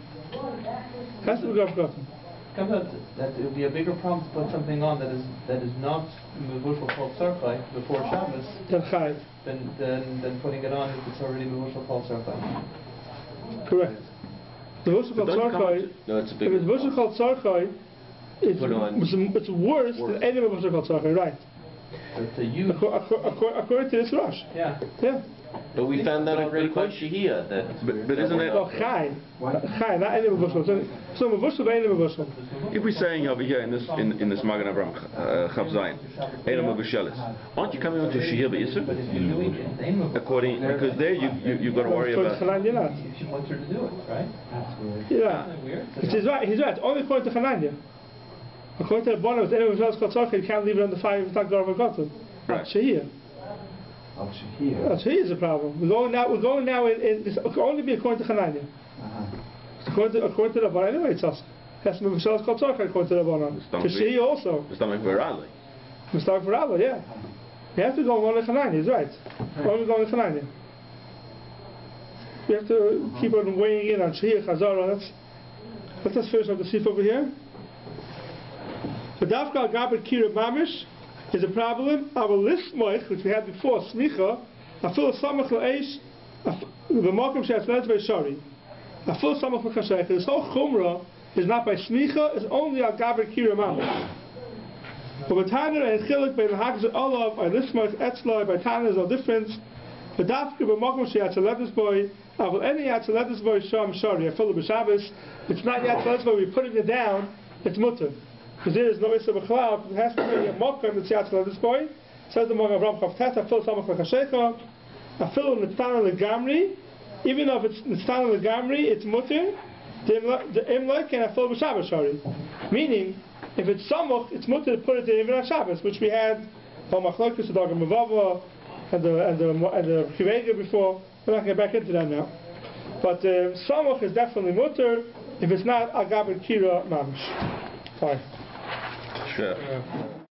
Has to be Garav V'Kotum. Comes out that it would be a bigger problem to put something on that is not Mugushal Kol Tzarchai before Shabbos than putting it on if it's already Mugushal Kol Tzarchai. Correct. It's worse than any of the Mushal Tzarchai, right? According to this Rosh. Yeah. But we found that already quite here. But isn't that? Oh, Chai, not any of the Mushal. So Mushal by any of the Mushal. If we're saying over here in this Magen Avraham Chav Zayin, Elam Mubashalis, aren't you coming onto Shehir B'Yisr? According, because there you've got to worry about. She wants her to do it, right? Yeah. He's right. Only according to Chananya. According to the Bonner, if anyone else got Tzarka, you can't leave it on the fire if it's not Garav V'Kotum. Right. Shehir. Oh, Shehir is a problem. We're going now. This can only be according to Chananya. According to the Bonner, anyway, it's us. That's the Mishal got Tzarka according to the Bonner. To Shehir also. Mustang Verali, yeah. You have to go on to Chananya, he's right. Only going to Chananya. We have to keep on weighing in on Shehir, Chazara. Let us finish up the sif over here. The Dafka al Gabbat Kira Mamish is a problem. Our Lismoich, which we had before, Smicha, Afil Samach L'Eish, the Malkum She'atzlez Ve'Shari, Afil Samach L'Chashecha. This whole Chumrah is not by Smicha, it's only al Gabbat Kira Mamish. But Tanner and Chilik by the Hagzir Olav, by Lismoich Etzloi, by Tanner is no difference. The Dafka by Malkum She'atzlez Ve'Shari, Afil Eni Yatzlez Ve'Sham Shari, Afil B'Shabbos. It's not Yatzlez Ve'Shari, we're putting it down, it's Mutter. Because there is no Issa B'Chlav, it has to be a Mokum, it's Yatzal at this point. Says the Magen Avraham Chav Tet, Afil Samach L'Chashecha, Afil Nitzana L'Gamri, even if it's Nitzana L'Gamri, it's Mutter, the Imlek and Afil B'Shabbos Shari. Meaning, If it's samuch, it's mutter to put it even on Shabbos, which we had Hamachlokus, the dog of Mavava, and the Chivega before. We're not going to get back into that now. But samuch is definitely mutter if it's not agabed kira mamish. Sorry. Sure.